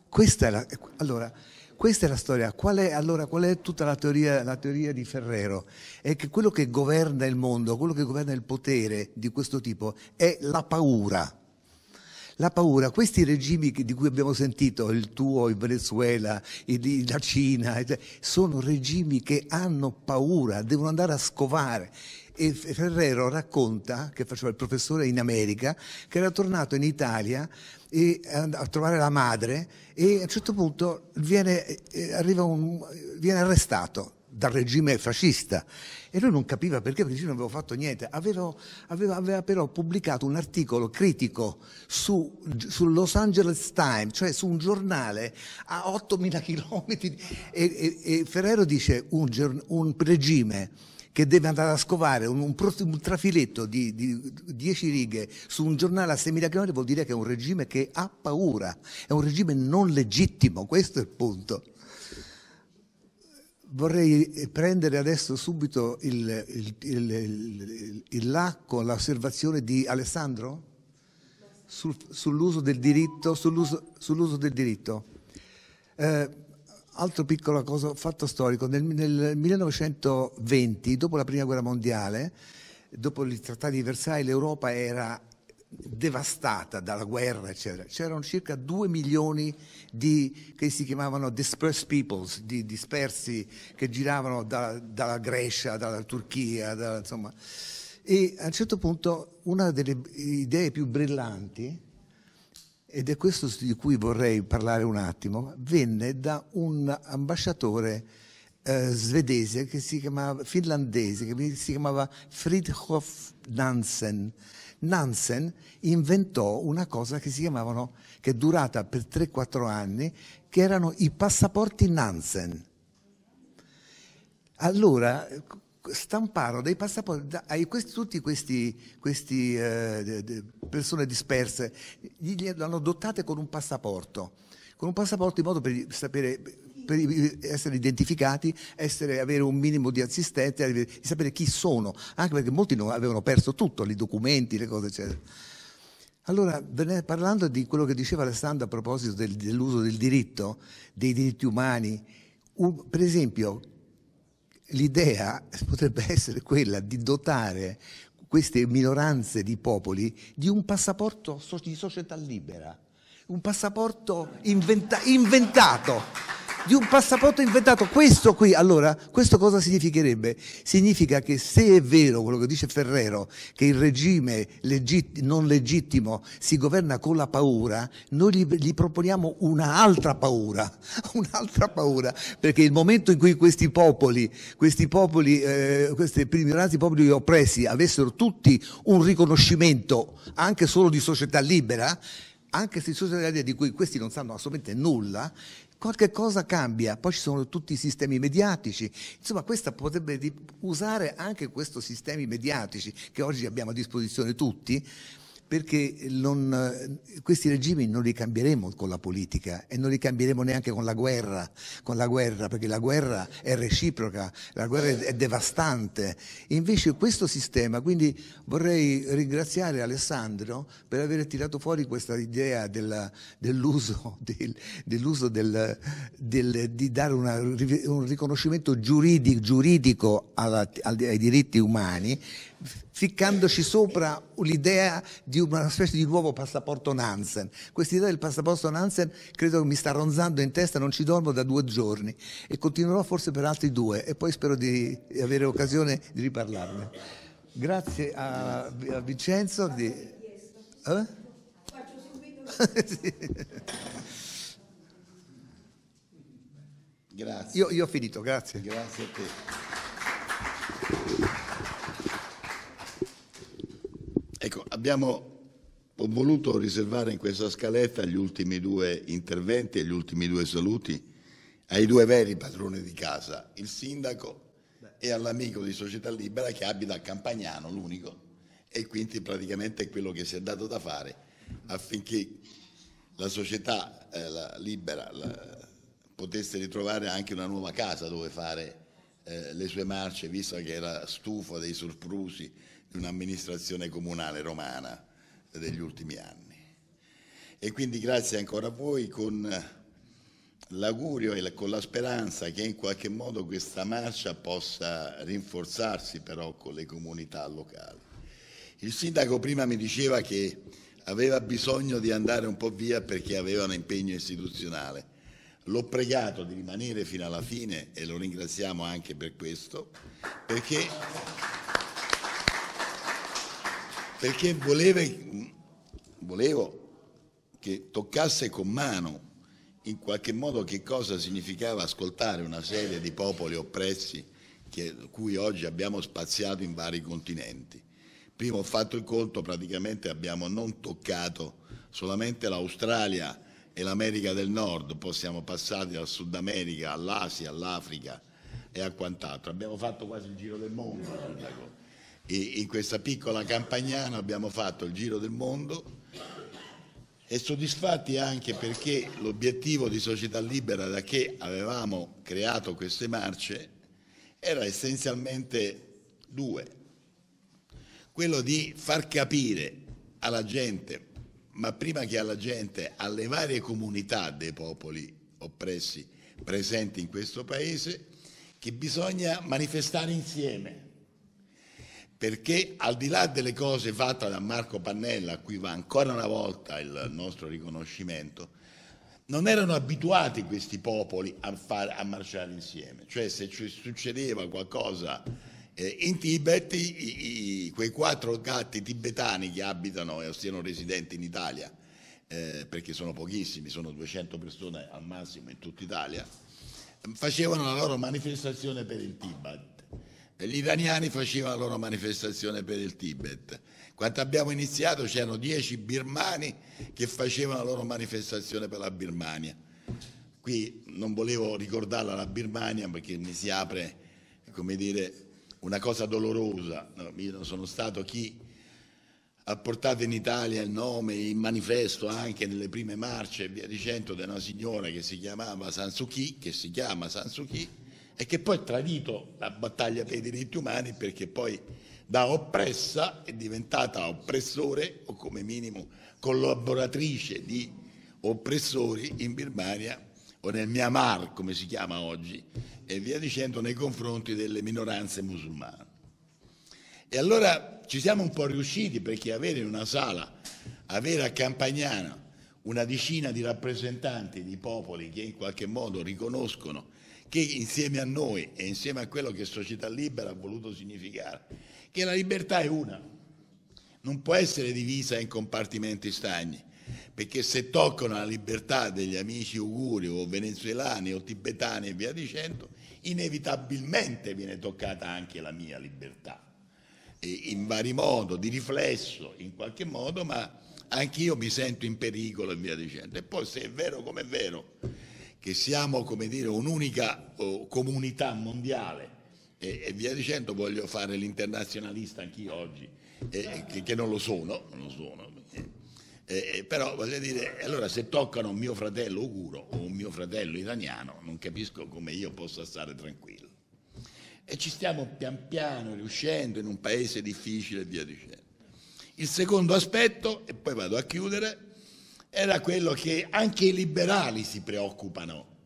Questa è la... Allora, questa è la storia. Qual è, allora, qual è tutta la teoria, la teoria di Ferrero? È che quello che governa il mondo, quello che governa il potere di questo tipo è la paura. La paura. Questi regimi di cui abbiamo sentito, il tuo, il Venezuela, il, la Cina, sono regimi che hanno paura, devono andare a scovare. E Ferrero racconta, che faceva il professore in America, che era tornato in Italia e, a trovare la madre, e a un certo punto viene, arriva un, viene arrestato dal regime fascista, e lui non capiva perché, perché io non avevo fatto niente, avevo, avevo, aveva però pubblicato un articolo critico su, su Los Angeles Times, cioè su un giornale a ottomila chilometri, e, e, e Ferrero dice un, un regime che deve andare a scovare un, un, un trafiletto di, di dieci righe su un giornale a seimila chilometri vuol dire che è un regime che ha paura, è un regime non legittimo, questo è il punto. Vorrei prendere adesso subito il, il, il, il, il là con l'osservazione di Alessandro sul, sull'uso del diritto. Sull'uso, sull'uso del diritto. Eh, Altro piccolo cosa, fatto storico, nel, nel millenovecentoventi, dopo la Prima Guerra Mondiale, dopo i trattati di Versailles, l'Europa era devastata dalla guerra, eccetera. C'erano circa due milioni di, che si chiamavano dispersed peoples, di dispersi che giravano da, dalla Grecia, dalla Turchia, da, insomma. E a un certo punto una delle idee più brillanti, ed è questo di cui vorrei parlare un attimo, venne da un ambasciatore eh, svedese, che si chiamava, finlandese, che si chiamava Fridtjof Nansen. Nansen inventò una cosa che si chiamavano, che è durata per tre quattro anni, che erano i passaporti Nansen. Allora stamparono dei passaporti a questi, tutti questi, questi eh, persone disperse, gli hanno dotate con un passaporto, con un passaporto in modo per sapere, per essere identificati, essere, avere un minimo di assistenza, di sapere chi sono, anche perché molti non avevano perso tutto, i documenti, le cose eccetera. Allora, parlando di quello che diceva Alessandro a proposito del, dell'uso del diritto, dei diritti umani, un, per esempio l'idea potrebbe essere quella di dotare queste minoranze di popoli di un passaporto di società libera, un passaporto inventa inventato, di un passaporto inventato. Questo qui, allora, questo cosa significherebbe? Significa che se è vero quello che dice Ferrero, che il regime legit non legittimo si governa con la paura, noi gli, gli proponiamo un'altra paura, un'altra paura, perché il momento in cui questi popoli, questi popoli, eh, questi minoranze, popoli oppressi avessero tutti un riconoscimento anche solo di società libera, anche se società libera di cui questi non sanno assolutamente nulla, qualche cosa cambia. Poi ci sono tutti i sistemi mediatici, insomma questa potrebbe usare anche questi sistemi mediatici che oggi abbiamo a disposizione tutti, perché non, questi regimi non li cambieremo con la politica e non li cambieremo neanche con la guerra, con la guerra, perché la guerra è reciproca, la guerra è devastante. Invece questo sistema, quindi vorrei ringraziare Alessandro per aver tirato fuori questa idea dell'uso del, dell'uso del, del, di dare una, un riconoscimento giuridico, giuridico alla, ai diritti umani, ficcandoci sopra l'idea di una specie di nuovo passaporto Nansen. Questa idea del passaporto Nansen credo che mi sta ronzando in testa, non ci dormo da due giorni e continuerò forse per altri due, e poi spero di avere occasione di riparlarne. Grazie a, a Vincenzo. Di... Eh? Grazie. Io, io ho finito, grazie. Grazie a te. Ecco, abbiamo ho voluto riservare in questa scaletta gli ultimi due interventi e gli ultimi due saluti ai due veri padroni di casa, il sindaco e all'amico di Società Libera che abita a Campagnano, l'unico, e quindi praticamente è quello che si è dato da fare affinché la Società eh, la Libera la, potesse ritrovare anche una nuova casa dove fare eh, le sue marce, visto che era stufa dei surplusi di un'amministrazione comunale romana degli ultimi anni. E quindi grazie ancora a voi, con l'augurio e con la speranza che in qualche modo questa marcia possa rinforzarsi però con le comunità locali. Il sindaco prima mi diceva che aveva bisogno di andare un po' via perché aveva un impegno istituzionale. L'ho pregato di rimanere fino alla fine e lo ringraziamo anche per questo, perché... perché voleve, volevo che toccasse con mano in qualche modo che cosa significava ascoltare una serie di popoli oppressi che, cui oggi abbiamo spaziato in vari continenti. Prima ho fatto il conto, praticamente abbiamo non toccato solamente l'Australia e l'America del Nord, poi siamo passati dal Sud America all'Asia, all'Africa e a quant'altro. Abbiamo fatto quasi il giro del mondo. E in questa piccola Campagnana abbiamo fatto il giro del mondo e soddisfatti anche perché l'obiettivo di Società Libera, da che avevamo creato queste marce, era essenzialmente due: quello di far capire alla gente, ma prima che alla gente, alle varie comunità dei popoli oppressi presenti in questo paese, che bisogna manifestare insieme. Perché al di là delle cose fatte da Marco Pannella, a cui va ancora una volta il nostro riconoscimento, non erano abituati questi popoli a, far, a marciare insieme. Cioè se ci succedeva qualcosa eh, in Tibet, i, i, quei quattro gatti tibetani che abitano e siano residenti in Italia, eh, perché sono pochissimi, sono duecento persone al massimo in tutta Italia, facevano la loro manifestazione per il Tibet. Gli iraniani facevano la loro manifestazione per il Tibet. Quando abbiamo iniziato c'erano dieci birmani che facevano la loro manifestazione per la Birmania. Qui non volevo ricordarla la Birmania perché mi si apre, come dire, una cosa dolorosa. Io non sono stato chi ha portato in Italia il nome, il manifesto anche nelle prime marce e via dicendo, di una signora che si chiamava San Suu Kyi, che si chiama San Suu Kyi, e che poi ha tradito la battaglia per i diritti umani perché poi da oppressa è diventata oppressore o come minimo collaboratrice di oppressori in Birmania o nel Myanmar, come si chiama oggi, e via dicendo, nei confronti delle minoranze musulmane. E allora ci siamo un po' riusciti perché avere in una sala, avere a Campagnano una decina di rappresentanti di popoli che in qualche modo riconoscono che insieme a noi e insieme a quello che Società Libera ha voluto significare, che la libertà è una, non può essere divisa in compartimenti stagni, perché se toccano la libertà degli amici uiguri o venezuelani o tibetani e via dicendo, inevitabilmente viene toccata anche la mia libertà, e in vari modi, di riflesso in qualche modo, ma anch'io mi sento in pericolo e via dicendo. E poi se è vero come è vero, che siamo, come dire, un'unica oh, comunità mondiale e, e via dicendo, voglio fare l'internazionalista anch'io oggi, eh, che, che non lo sono, non lo sono eh, eh, però voglio dire, allora se toccano un mio fratello uiguro o un mio fratello iraniano non capisco come io possa stare tranquillo. E ci stiamo pian piano riuscendo in un paese difficile e via dicendo. Il secondo aspetto, e poi vado a chiudere, era quello che anche i liberali si preoccupano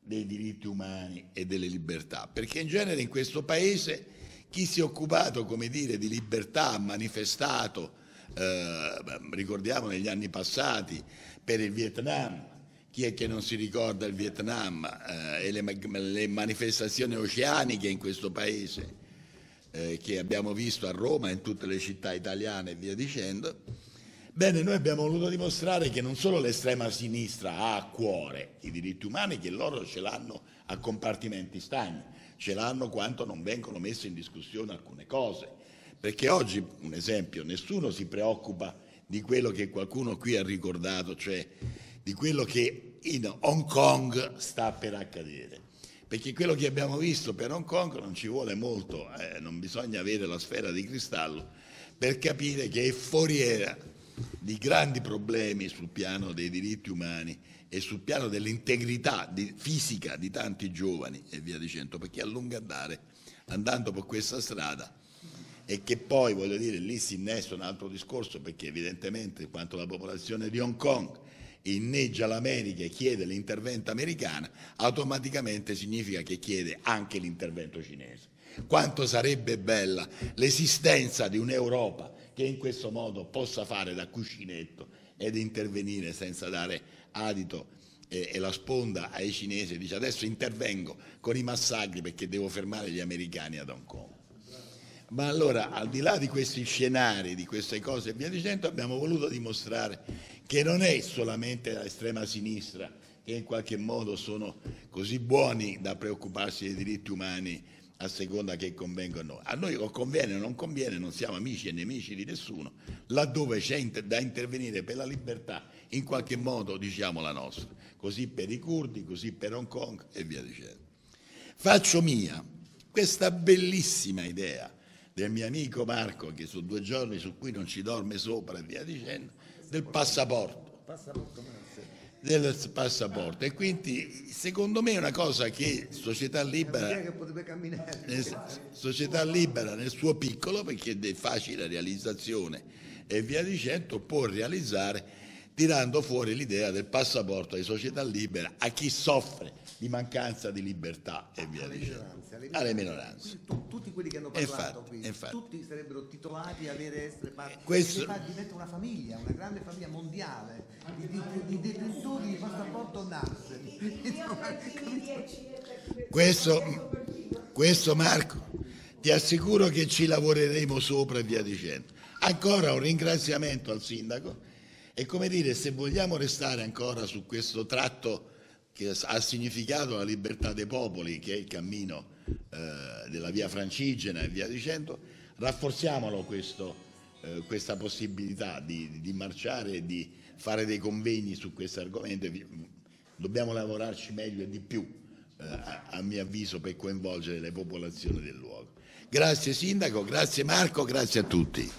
dei diritti umani e delle libertà, perché in genere in questo paese chi si è occupato, come dire, di libertà ha manifestato, eh, ricordiamo negli anni passati, per il Vietnam. Chi è che non si ricorda il Vietnam eh, e le, le manifestazioni oceaniche in questo paese eh, che abbiamo visto a Roma e in tutte le città italiane e via dicendo. Bene, noi abbiamo voluto dimostrare che non solo l'estrema sinistra ha a cuore i diritti umani, che loro ce l'hanno a compartimenti stagni, ce l'hanno quanto non vengono messe in discussione alcune cose, perché oggi, un esempio, nessuno si preoccupa di quello che qualcuno qui ha ricordato, cioè di quello che in Hong Kong sta per accadere, perché quello che abbiamo visto per Hong Kong non ci vuole molto, eh, non bisogna avere la sfera di cristallo per capire che è foriera di grandi problemi sul piano dei diritti umani e sul piano dell'integrità fisica di tanti giovani e via dicendo, perché a lungo andare, andando per questa strada, e che poi, voglio dire, lì si innesta un altro discorso, perché evidentemente quanto la popolazione di Hong Kong inneggia l'America e chiede l'intervento americano, automaticamente significa che chiede anche l'intervento cinese. Quanto sarebbe bella l'esistenza di un'Europa che in questo modo possa fare da cuscinetto ed intervenire senza dare adito e, e la sponda ai cinesi, dice adesso intervengo con i massacri perché devo fermare gli americani ad Hong Kong. Ma allora, al di là di questi scenari, di queste cose e via dicendo, abbiamo voluto dimostrare che non è solamente l'estrema sinistra che in qualche modo sono così buoni da preoccuparsi dei diritti umani a seconda che convenga o no. A noi o conviene o non conviene, non siamo amici e nemici di nessuno, laddove c'è inter- da intervenire per la libertà, in qualche modo diciamo la nostra, così per i curdi, così per Hong Kong e via dicendo. Faccio mia questa bellissima idea del mio amico Marco, che su due giorni su cui non ci dorme sopra e via dicendo, del passaporto. Del passaporto, e quindi secondo me è una cosa che Società Libera, Società Libera nel suo piccolo, perché è di facile realizzazione e via dicendo, può realizzare tirando fuori l'idea del passaporto di Società Libera a chi soffre di mancanza di libertà e via alle dicendo, minoranze, alle, alle minoranze. minoranze. Tutti quelli che hanno parlato, infatti, qui, infatti. Tutti sarebbero titolati ad avere essere parte, questo... diventa una famiglia, una grande famiglia mondiale di, di, di detentori di passaporto N A S. questo, questo Marco, ti assicuro che ci lavoreremo sopra e via dicendo. Ancora un ringraziamento al sindaco. E come dire, se vogliamo restare ancora su questo tratto che ha significato la libertà dei popoli, che è il cammino eh, della via Francigena e via dicendo, rafforziamolo questo, eh, questa possibilità di, di marciare e di fare dei convegni su questo argomento. Dobbiamo lavorarci meglio e di più, eh, a, a mio avviso, per coinvolgere le popolazioni del luogo. Grazie sindaco, grazie Marco, grazie a tutti.